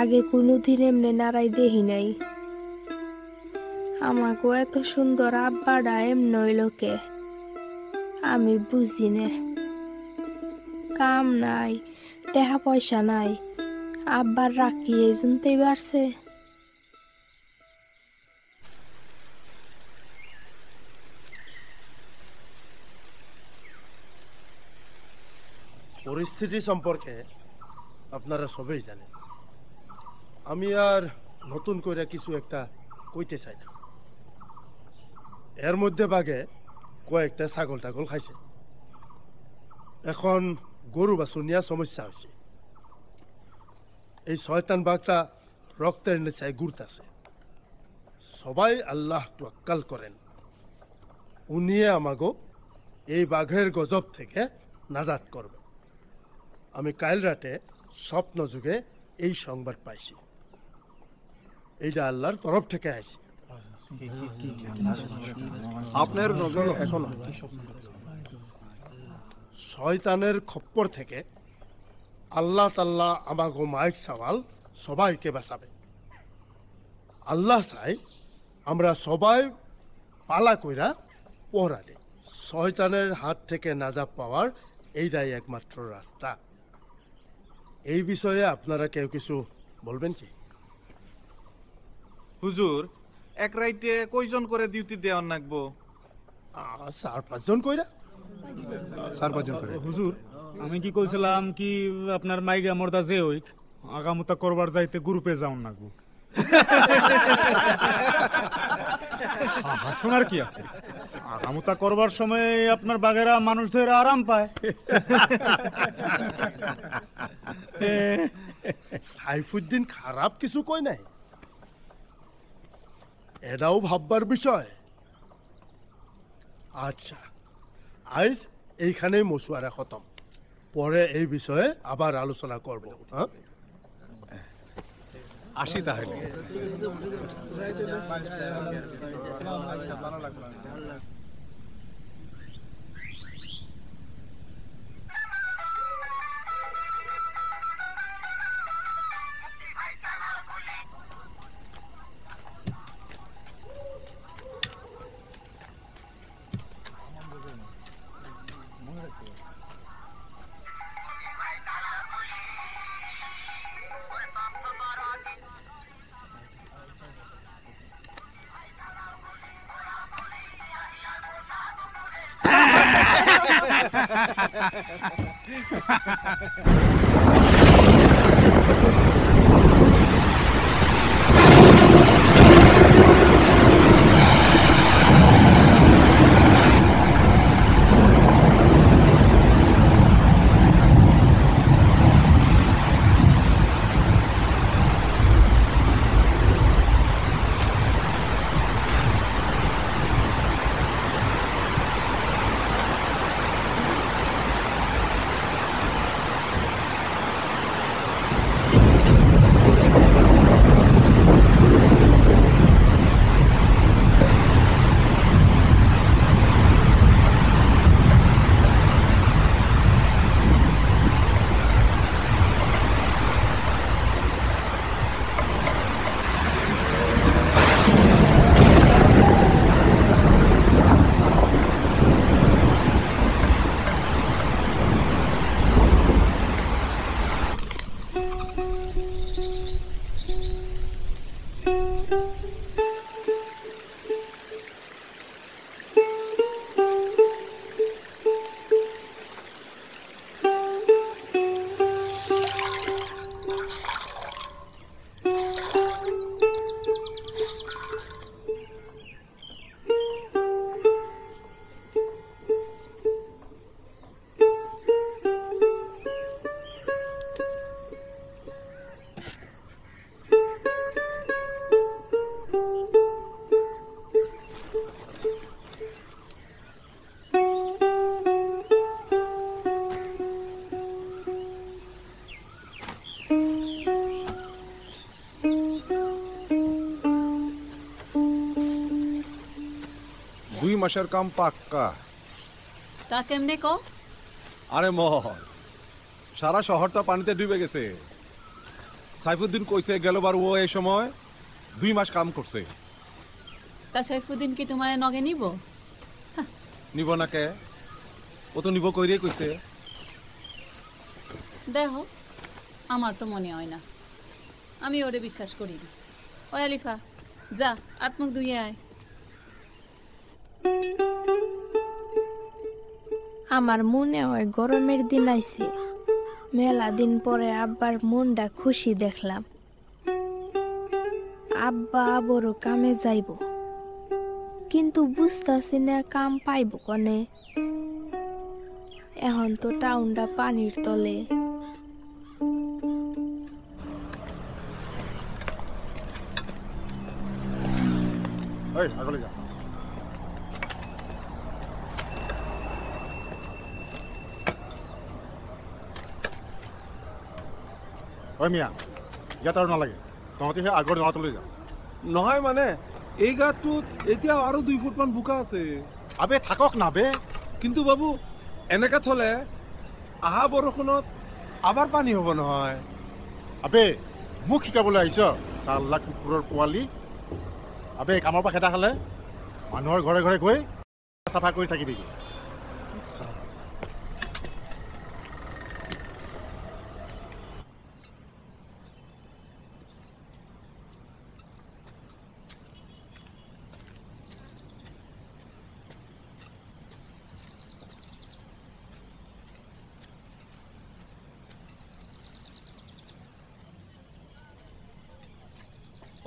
আগে কোনোদিন এমনি নাড়াই দেখি নাই। আমাকে এত সুন্দর আব্বাটা এমনই লোকে আমি বুঝি না। কাম নাই, টাকা পয়সা নাই, আব্বার রাখি এই জন্যই বাড়ছে। পরিস্থিতি সম্পর্কে আপনারা সবাই জানেন, আমি আর নতুন করে কিছু একটা কইতে চাই না। এর মধ্যে বাগে কয়েকটা ছাগল টাগল খাইছে, এখন গরু বাছুনিয়া সমস্যা হয়েছে। এই শয়তান বাঘটা রক্তের নেশায় ঘুরতাছে। সবাই আল্লাহ তাওয়াক্কাল করেন, উনিয়ে আমাগো এই বাঘের গজব থেকে নাজাত করবে। আমি কাল রাতে স্বপ্ন যুগে এই সংবাদ পাইছি, এইটা আল্লাহর তরফ থেকে আইছি। আপনার নজর এখন শয়তানের খপ্পর থেকে আল্লাহ তাল্লাহ আমাগো মাইক সওয়াল সবাইকে বাঁচাবে। আল্লাহ চাই আমরা সবাই পালা কইরা পহরা দিই। শয়তানের হাত থেকে নাজাত পাওয়ার এইটাই একমাত্র রাস্তা। এই বিষয়ে আপনারা কেউ কিছু বলবেন কি? হুজুর, এক রাইটে কয়জন করে ডিউটি দেওয়ার লাগবো? 4-5 জন কইরা। 4-5 জন করে। হুজুর, আমি কি কইছিলাম কি আপনার মাইগা মর্দা যে হই আগামতা করবার যাইতে গ্রুপে যাওন লাগবো। শোনার কি আছে? আমতা করবার সময় আপনার বাগেরা মানুষদের আরাম পায়। সাইফুদ্দিন খারাপ কিছু কই নাই, এটাও ভাববার বিষয়। আচ্ছা, আজ এইখানেই মশওয়ারা খতম, পরে এই বিষয়ে আবার আলোচনা করব। হ্যাঁ, আসি তাহলে। মাসের কাম পাক্কা তা কেমনে কো? আরে মহল, সারা শহরটা পানিতে ডুবে গেছে। সাইফুদ্দিন কইছে গেলবার ও এই সময় 2 মাস কাম করছে। তা সাইফুদ্দিন কি তোমারে নগে নিব? নিব না কে, ও তো নিব কইরে কইছে। দেখো, আমার তো মনে হয় না, আমি ওরে বিশ্বাস করি না। ওই আলিফা, যা আত্মক দুইয়ে আয়। আমার মনে হয় গরমের দিন আইছে, মেলা দিন পরে আব্বার মনটা খুশি দেখলাম। আব্বা আবারও কামে যাইব, কিন্তু বুঝতাছি না কাম পাইব কনে। এখন তো টাউনটা পানির তলে। হয় মিয়া, ইয়াত আৰু নালাগে, তহঁতিহে আগৰ নহাতলৈ যাওঁ। নহয় মানে এই গাঁতটোত এতিয়া আৰু 2 ফুটমান বোকা আছে। আবে থাকক না বে, কিন্তু বাবু এনেকৈ থ'লে আহা বৰষুণত আবাৰ পানী হ'ব নহয়। আবে মোক শিকাবলৈ আহিছ চাল্লা কুকুৰৰ পোৱালি? আবে কামৰ পৰা খেদা খালে মানুহৰ ঘৰে ঘৰে গৈ চাফা কৰি থাকিবি।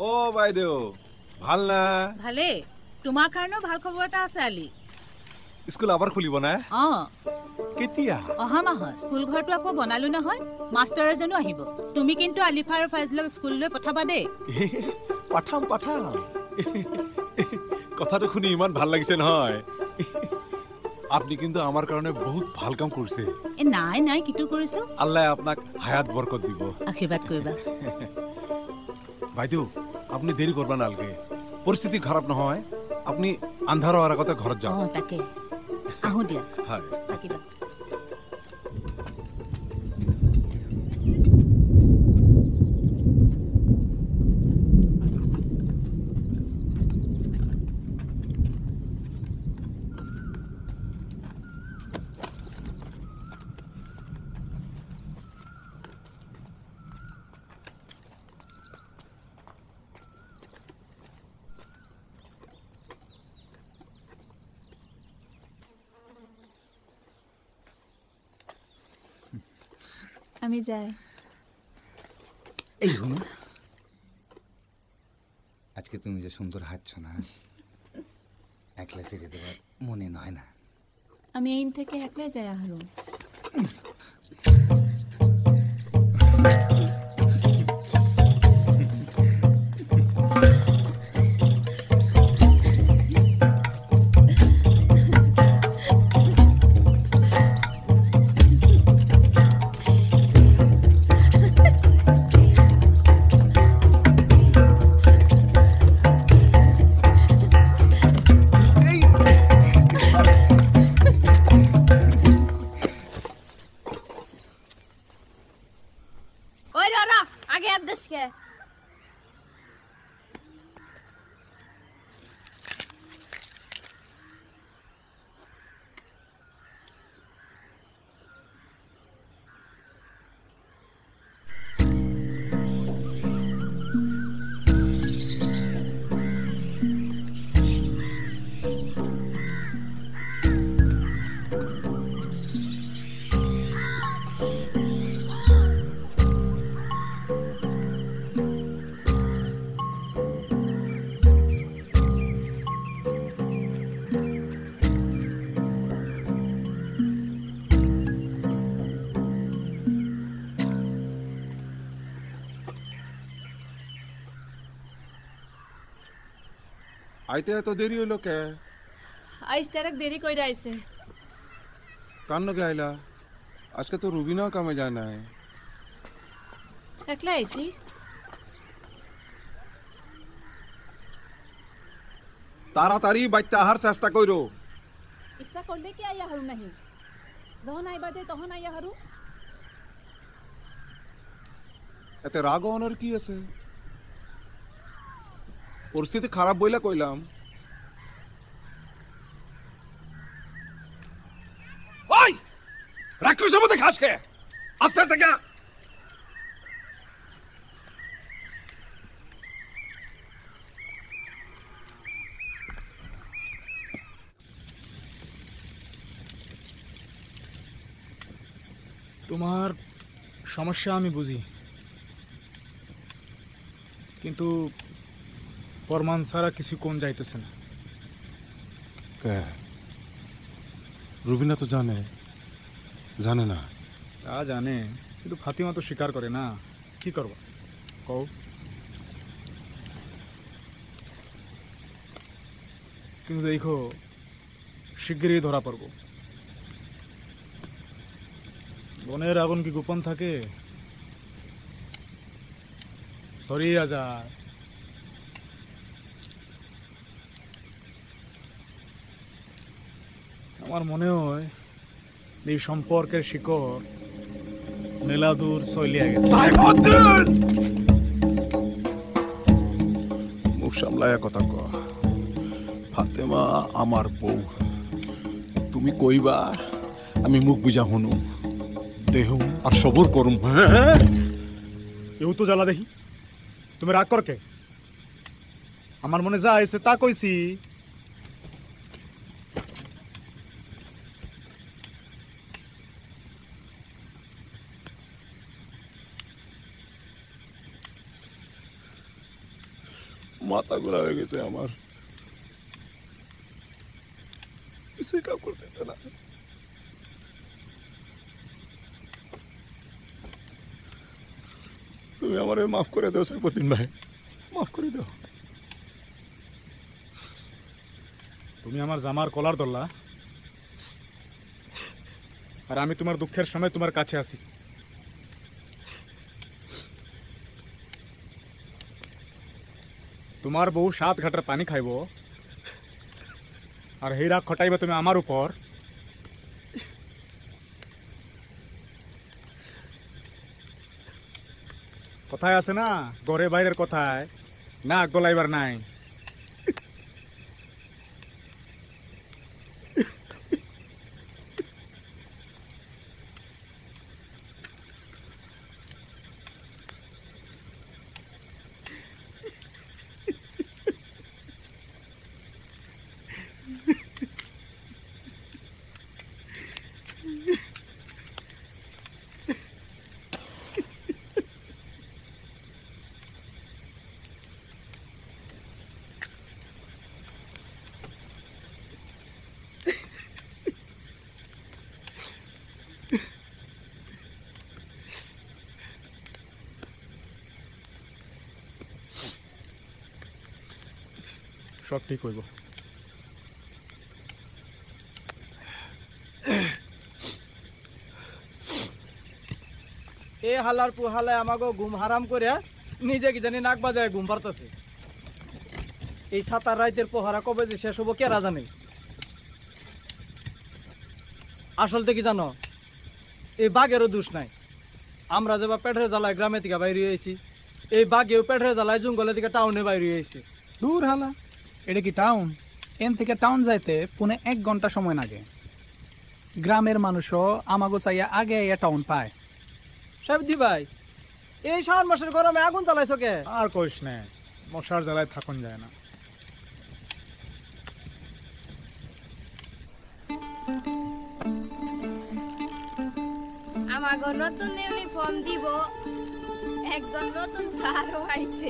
ও বাইদেউ, ভাল না? ভালে, তোমাৰ কাৰণেও ভাল খবৰ এটা আছে আলি। स्कूल आवर खुली बना है केतिया अहा माह स्कूल घरटु आको बनालु न होय मास्टर जनु आहिबो तुमी किन्तु आलिफार फाइजल स्कूल ले पठाबा दे पठाम कथा तो खुनी इमान ভাল लागिसे न होय আপনি কিন্তু আমার কারণে বহুত ভাল কাম করছে এ নাই নাই কিটু কৰিছো আল্লাহ আপোনাক হায়াত বরকত দিব আশীর্বাদ কৰিবা বাইদেউ আপনি দেরি করবা না আলকে পরিস্থিতি খারাপ না হয় আপনি আন্ধার হওয়ার কথা ঘর যাও হ্যাঁ তাকে আহু দিয়া হ্যাঁ আকিবা আমি যাই এই হুন আজকে তুমি যে সুন্দর হাঁটছো না একলা থেকে দেবা মনে নয় না আমি এই থেকে একলা যাই হলো আইতে তো দেরি হইল কে আইস্টারক দেরি কইরা আইছে কান ন গাইলা আজকে তো রুবিনা কামে জানা है একলা আইছি তাড়াতাড়ি বাইতা হার চেষ্টা কইরো ইচ্ছা করলে কি আইয়া হরু নাহি যখন আইবা দে তখন আইয়া হরু এতে রাগ অনর কি আছে পরিস্থিতি খারাপ বইলা কইলাম ওই রাখো জমতে খাস কে আস্তে আস্তে গা তোমার সমস্যা আমি বুঝি কিন্তু परमान सारा किसी कोन जाते से ना क्या रुबिना तो जाने जाने ना आ जाने तो फातिमा तो शिकार करे ना की करवा कहो क्यों देखो शीघ्र ही धरा पड़ो बने रागुन की गोपन था के सॉरी आजा আমার মনে হয় এই সম্পর্কের শিকড় মেলাদুর সইলিয়া গেছে সাইফুদ্দিন মুখ সামলায়া কথা কও ফাতেমা আমার বউ তুমি কইবা আমি মুখ বুঝা হনু দেহ আর সবর করুম হ্যাঁ এও তো জ্বালা দেখি তুমি রাগ করকে আমার মনে যা আইছে তা কইছি माता गुलाब के से हमार কিছুই কাজ করতে না। তুমি আমার মাফ করে দাও সাইফুদ্দিন ভাই, মাফ করে দাও। তুমি আমার জামার কলার ধরলা, আর আমি তোমার দুঃখের সময় তোমার কাছে আসি। তোমার বউ 7 ঘাটার পানি খাইব, আর হেরা খটাইবে তুমি আমার উপর। কথায় আছে না, ঘরে বাইরের কথায় না গলাইবার নাই। সব ঠিক হইব। এ হালার পুহালায় আমাকে ঘুম হারাম করে নিজে কি জানি নাক বাজায় ঘুম পারতেছে। এই 7 রাতের পোহারা কবে যে শেষ হবো কেরা জানে। আসলতে কি জানো, এই বাঘেরও দোষ নাই। আমরা যে বা পেটের জ্বালায় গ্রামের দিকে বাইরে হয়েছি, এই বাঘেও পেটের জ্বালায় জঙ্গলের দিকে টাউনে বাইরে হয়েছে। দূর হালা, এটা কি টাউন? এন থেকে টাউন যাইতে পুনে 1 ঘন্টা সময় লাগে। গ্রামের মানুষও আমাগো চাইয়া আগে আইয়া টাউন পায়। সাহেবদি ভাই, এই শ্রাবণ মাসের গরমে আগুন জ্বালাইছ কে? আর কইস না, মশার জ্বালায় থাকুন যায় না। আমাগো নতুন ইউনিফর্ম দিব, একজন নতুন স্যারও আইছে।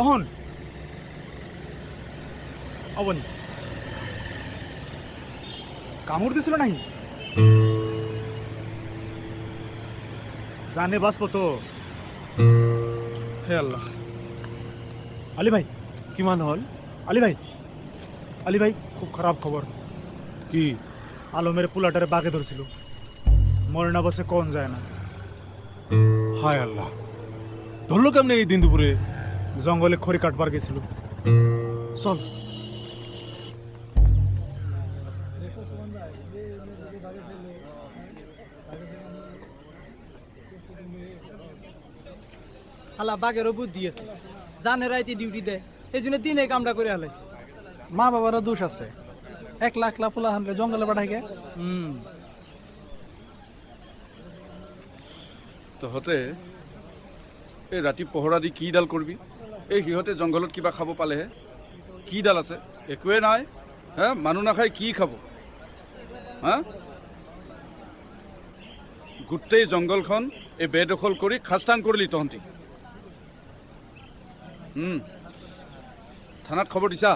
কখন অবনি কামড় দিছিল নাই জানে বাসব তো। হে আল্লাহ। আলী ভাই, কিমান হল? আলী ভাই খুব খারাপ খবর। কি? আলমের পোলাটারে বাগে ধরছিল, মরনা বসে কোন যায় না। হায় আল্লাহ, ধরলো কেমনে? এই দিন দুপুরে জঙ্গলে খড়ি কাটবার গেছিল। চল। হালা বাঘেরও বুদ্ধি দিয়েছে, জানে রাইতে ডিউটি দেয়, এই জন্য দিনে কামটা করে হালাইছে। মা বাবারও দোষ আছে, 1 লাখ পোলাহানরে জঙ্গলে পাঠাই গে। তো হতে এই রাতি পহরা দি কি ডাল করবি? এই সিহঁতে জংঘলত কিবা খাব পালেহে। কি ডাল আছে? একোৱে নাই। হ্যাঁ, মানুহ নাখায় কি খাব? হ্যাঁ, গোটেই জংঘলখন এই বেদখল কৰি খাস্তাং কৰিলি তহঁতি। থানাত খবৰ দিছা?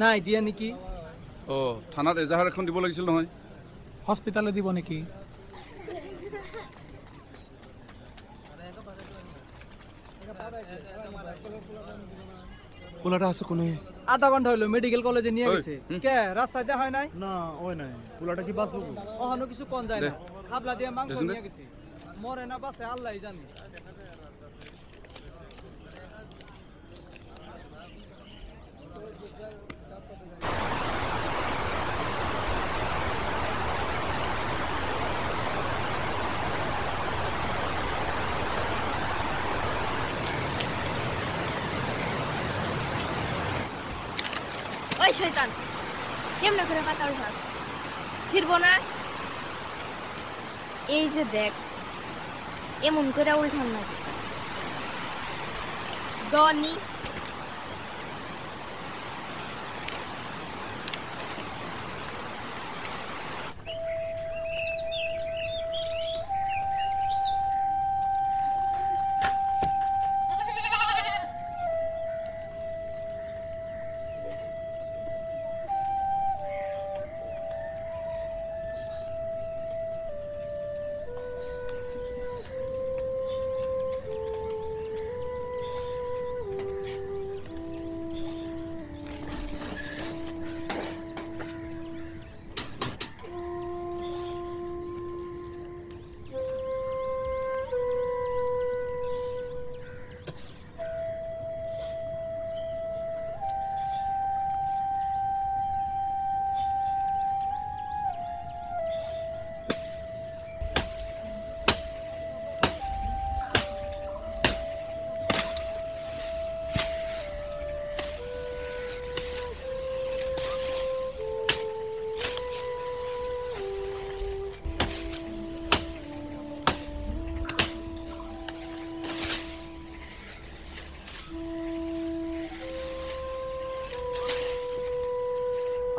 নাই দিয়া নেকি? অঁ, থানাত এজাহাৰ এখন দিব লাগিছিল নহয়। হস্পিটালে দিব নেকি? পোলাটা আছে কোনে? আধা ঘন্টা হইলো মেডিকেল কলেজে নিয়ে গেছে। কে রাস্তায় দেখা হয় নাই? না, ওই নাই। পোলাটা কি বাঁচবো? ওখানে কিছু কোন যায় না, হাবলা দিয়ে মাংস নিয়ে গেছে। মরে না বাঁচে আল্লাহই জানে। ওই শয়তান কেমনে করে পাতা উঠাস ছিড়ব না এই যে দেখ এমন করে উল্টান না দনি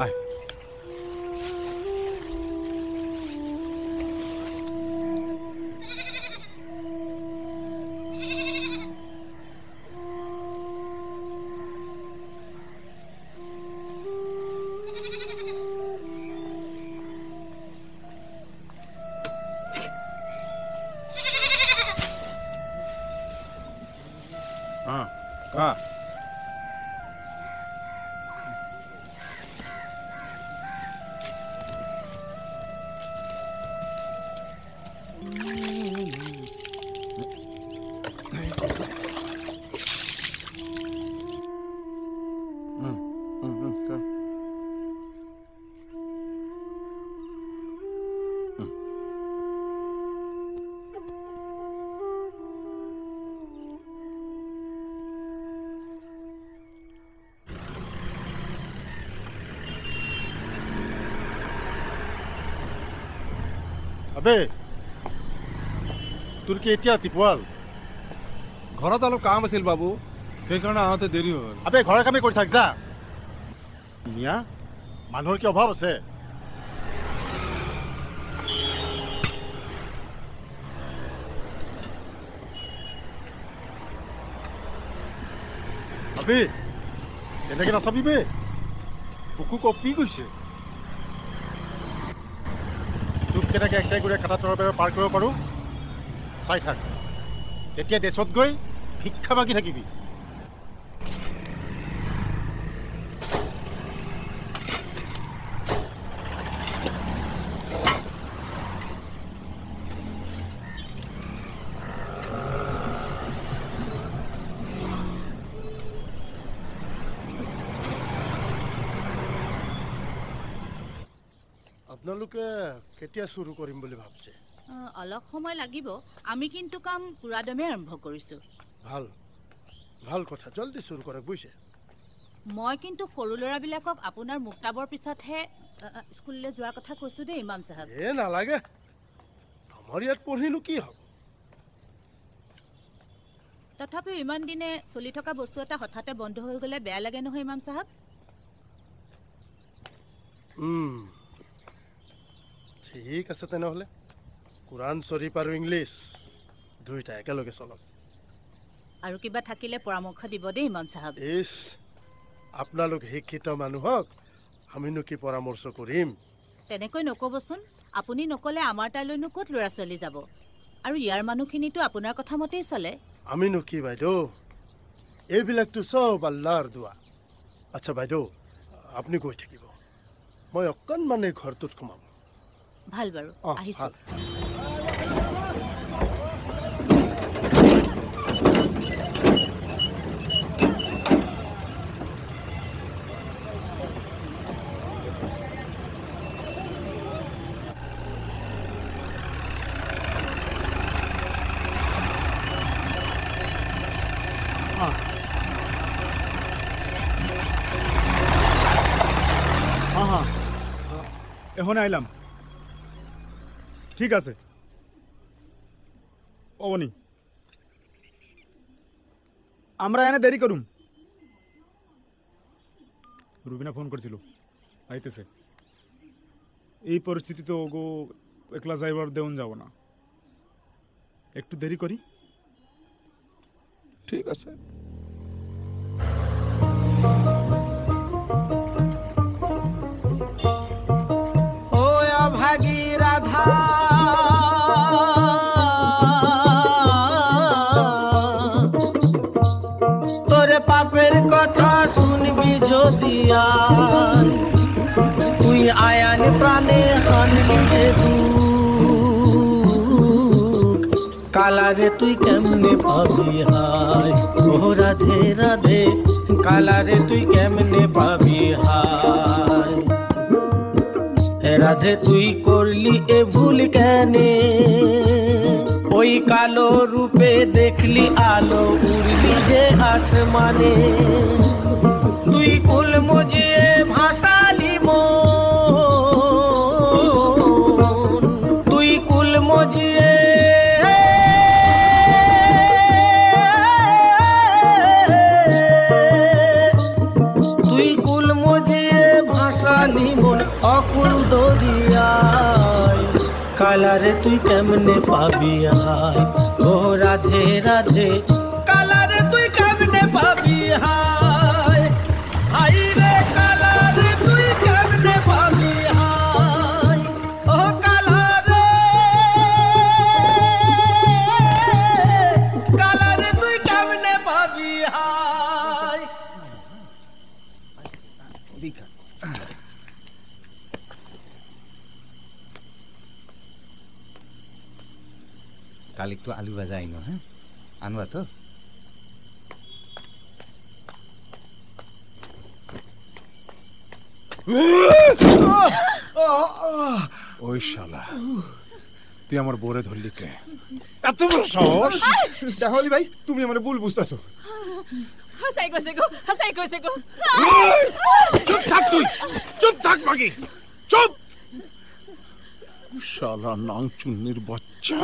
Hey, you're going to get out of here. You're going to Babu. You're going to get out of here. You're going to get out of here. Why are you going to get out of here? Hey, you're going to get out of here. কেনে একটা করে কাটা তরবের পার করব পারু চাই থাক তেতিয়া দেশত গই ভিক্ষা বাকি থাকিবি কেতিয়া শুরু কৰিম বুলি ভাবছে অলক সময় লাগিব আমি কিন্তু কাম পুৰাদমে আৰম্ভ কৰিছো ভাল ভাল কথা জলদি শুরু কৰক বুইছে মই কিন্তু ফৰুলৰা বিলাকক আপোনাৰ মুক্তাবৰ পিছত হে স্কুললে যোৱাৰ কথা কৈছো দে ইমাম সাহেব এ না লাগে আমাৰ ইয়াত পঢ়িলো কি হ'ব তথাপি ইমান দিনে চলি থকা বস্তু এটা হঠাতে বন্ধ হৈ গলে বেয়া লাগে নহয় ইমাম সাহেব ঠিক আছে তেনে হলে কুরআন শরীফ আর ইংলিশ দুইটা একেলগে চলক আৰু কিবা থাকিলে পৰামৰ্শ দিব দে ইমাম সাহেব ইস আপনা লোক শিক্ষিত মানুহ হক আমি নকি পৰামৰ্শ কৰিম তেনে কৈ নকবচোন আপুনি নকলে আমাৰ তাইলৈনো কত লৰা চলি যাব আৰু ইয়াৰ মানুহখিনিটো আপোনাৰ কথা মতেই চলে আমি নকি বাইদো এইবিলাকটো সব আল্লাহৰ দোয়া আচ্ছা বাইদো আপুনি গৈ থাকিব মই অকন মানে ঘৰটোত কমাম ভাল বাৰু আহিছো এখন আইলাম। ঠিক আছে অবনি, আমরা এনে দেরি করুম। রুবিনা ফোন করছিল আইতেছে। এই পরিস্থিতি তো গো একলা যাইবার দেউন যাব না, একটু দেরি করি। ঠিক আছে। তুই আয়ান প্রাণে হানবি যে দুঃখ, কালারে তুই কেমনে পাবি হায়, ও রাধে রাধে, কালারে তুই কেমনে পাবি হায়। রাধে তুই করলি এ ভুল কেনে, ওই কালো রূপে দেখলি আলো, উড়লি যে আসমানে, তুই কুল মজিয়ে ভাসালি মন, তুই কুল মজিয়ে ভাসালি মন অকুল দরিয়ায়, কালারে তুই কেমনে পাবি আয়, ও রাধে রাধে, কালারে তুই কেমনে পাবি আয়। কাল একটু আলু ভাজা আইনো, হ্যাঁ আনবা তো? ওই শালা তুই আমার বোরে ধরলি কে? এত বড় সাহস! দেখো আলি ভাই, তুমি আমার ভুল বুঝতেছো। হাসাই কইছে গো, হাসাই কইছে গো। চুপ থাক তুই, চুপ থাক মাগি, চুপ। শালা নাং চুন্নির বাচ্চা,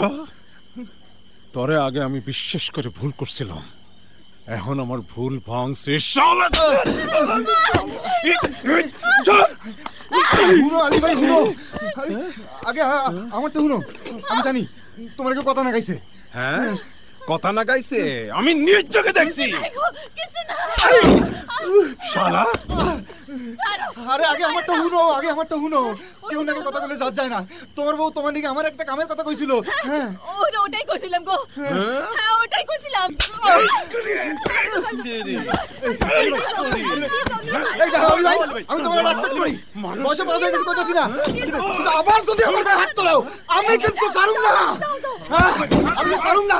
তোরে আগে আমি বিশ্বাস করে ভুল করছিলাম, এখন আমার ভুল ভাঙছে। আমি জানি তোমার কেউ কথা না গাইছে। হ্যাঁ কথা না গাইছে, আমি নিজ চোখে দেখছি। শালা আরে আগে আমারটা শুনো, আগে আমারটা শুনো। কেউ নাকি কথা বলে যাত যায় না। তোমার বউ তোমার নাকি আমার একটা কামের কথা কইছিল। হ্যাঁ ওটাই কইছিলাম গো, হ্যাঁ ওটাই কইছিলাম। এই দাও আমি তোমার রাস্তা করি বসে পড়া যাইতে কইতাছি না, কিন্তু আবার যদি আমার গায়ে হাত তোলাও আমি কিন্তু ছাড়ুম না, হ্যাঁ আমি ছাড়ুম না,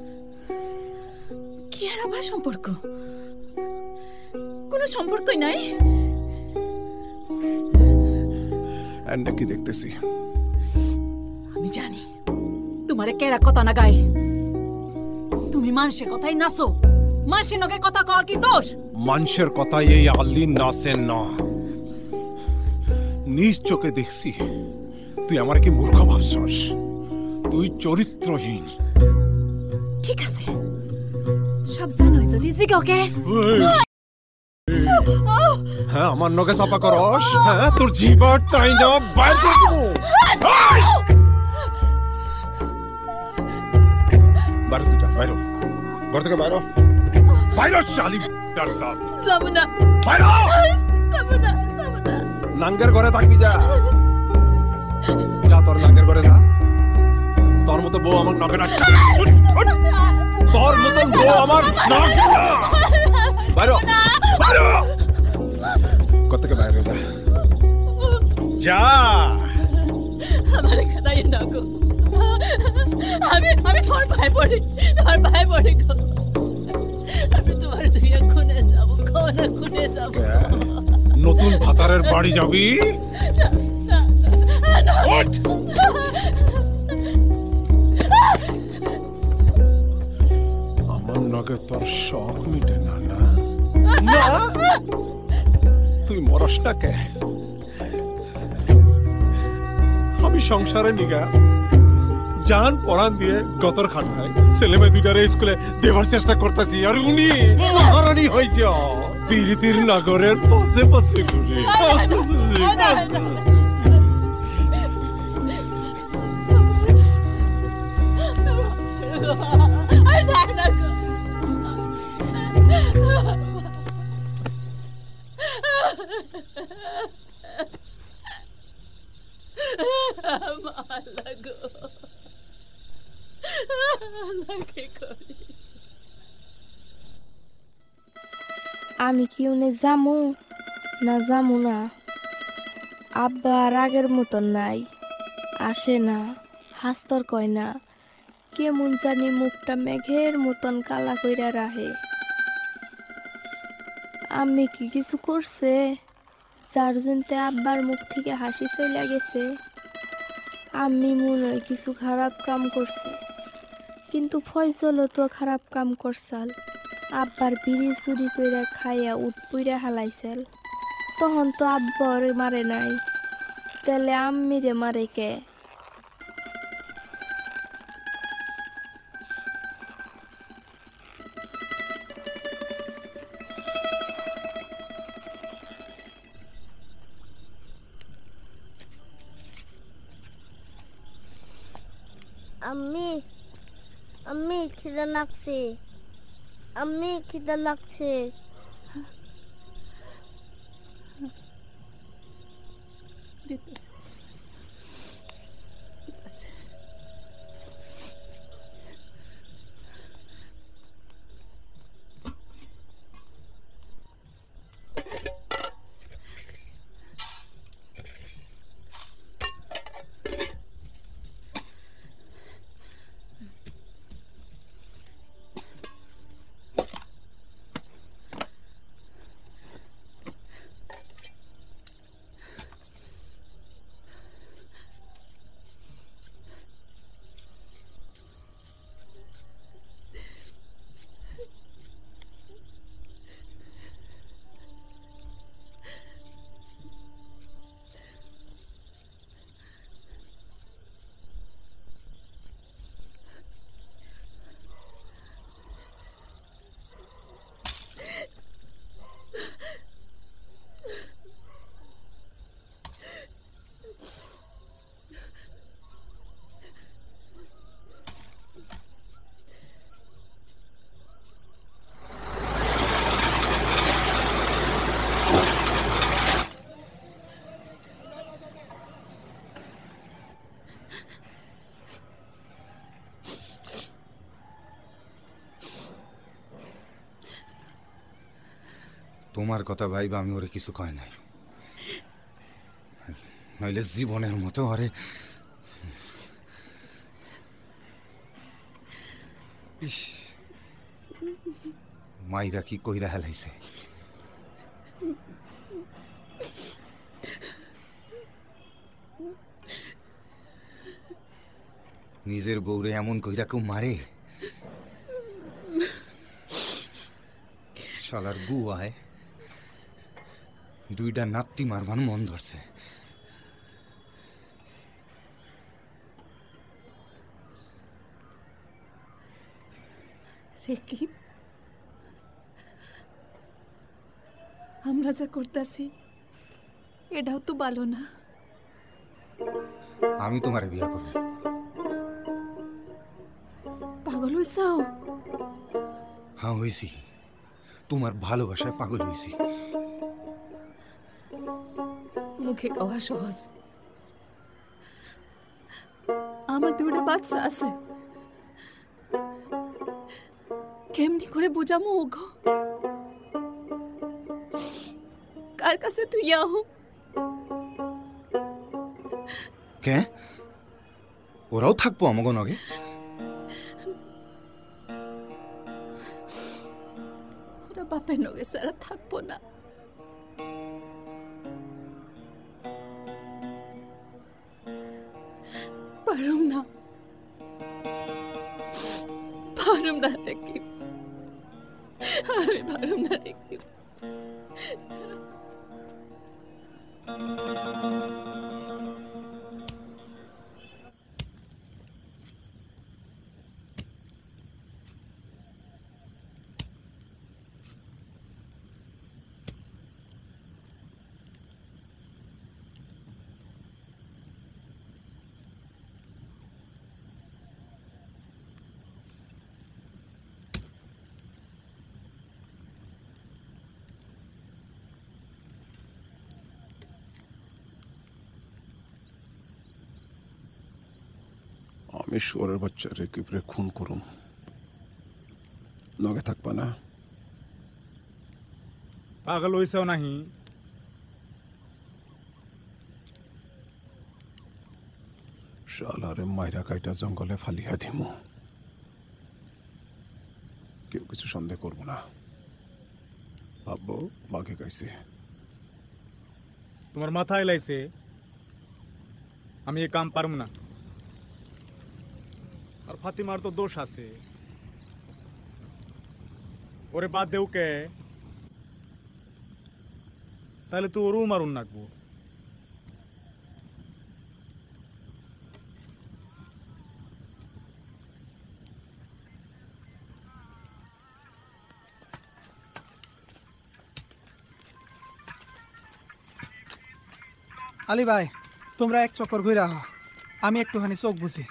কি আর আমার সম্পর্ক? কোনো সম্পর্কই নাই। কি দেখতেছি আমি জানি, তোমারে কেরা কথা না গায়, তুমি মানুষের কথাই নাচো। মানুষের নকে কথা কওয়ার কি দোষ? মানুষের কথাই এই আল্লি নাচেন না, নিজ চোখে দেখছি। তুই আমার কি মূর্খ ভাবছস? তুই চরিত্রহীন। ঠিক আছে সব জানোই যদি জিগোকে। হ্যাঁ আমার নগে চাপা করস, হ্যাঁ তোর জীবন চাই না, বাইর করে দিব। বাইর তুই যা, বাইর ঘর থেকে, বাইর বাইর শালি ডার সাথ যাব না, বাইর যাব না, যাব না। নাঙ্গের ঘরে থাকবি, যা যা, তোর নাঙ্গের ঘরে যা। তোর মতো বউ আমার নগে না, তোর মতো বউ আমার নগে না, বাইর কতকে বাইরে যা। আমার খাতায় না গো। তোর শখ মিটে না না তুই মরস না কে আমি সংসারে নিগা জান পড়ান দিয়ে গতর খাটায় ছেলে মেয়ে দুইটারে স্কুলে দেবার চেষ্টা করতেছি আর উনি মহারানী হয়ে যা পীড়িতির নগরের পাশে পাশে ঘুরে আমি কি উনি যামু না যামু না আব্বা আর আগের মতন নাই আসে না হাস্তর কয় না কেমন জানি মুখটা মেঘের মতন কালা কইরা রাহে আমি কি কিছু করছে যার জন্যে আব্বার মুখ থেকে হাসি চলে গেছে আমি মনে হয় কিছু খারাপ কাম করছে কিন্তু ফয়জলও তো খারাপ কাম করছাল আব্বার বিড়ি চুরি করে খাইয়া উঠ পুইরা হালাইছাল তখন তো আব্বার মারে নাই তাহলে আম্মি রে মারে কে খিদা লাগছে তোমার কথা ভাইবা আমি ওরে কিছু কয় নাই নইলে জীবনের মতো আরে মাইরা কি কইরা হেলাইছে নিজের বউরে এমন কইরা কেউ মারে শালার গু আয় দুইটা নাতি মারবার মন ধরছে আমরা যা করতেছি এটাও তো ভালো না আমি তোমারে বিয়া করব পাগল হইছাও হ্যাঁ হইছি তোমার ভালোবাসায় পাগল হইছি মুখে কওয়া সহজ আমার দুটা বাচ্চা আছে কেমনি করে বোঝামো ওগো কার কাছে তুই আহ কে ওরাও থাকবো আমাগো নগে বাপের নগে সারা থাকবো না। পারুম না, পারুম না রেখি, আমি পারুম না রেখি। আমি শোরের বাচ্চা রেকিবরে খুন করুম, লগে থাকবা না? পাগল হইছেও নাহি? শালারে মাইরা কাইটা জঙ্গলে ফালিয়া দিমু, কেউ কিছু সন্দেহ করবো না, ভাববো বাঘে খাইছে। তোমার মাথায় লাইছে, আমি এ কাম পারবো না। ফাতিমার তো দোষ আছে, ওরে বাদ দেও কে, তাহলে তো ওরও মারুন নাকবো। আলি ভাই, তোমরা এক চক্কর ঘুরে আহ, আমি একটুখানি চোখ বুঝি।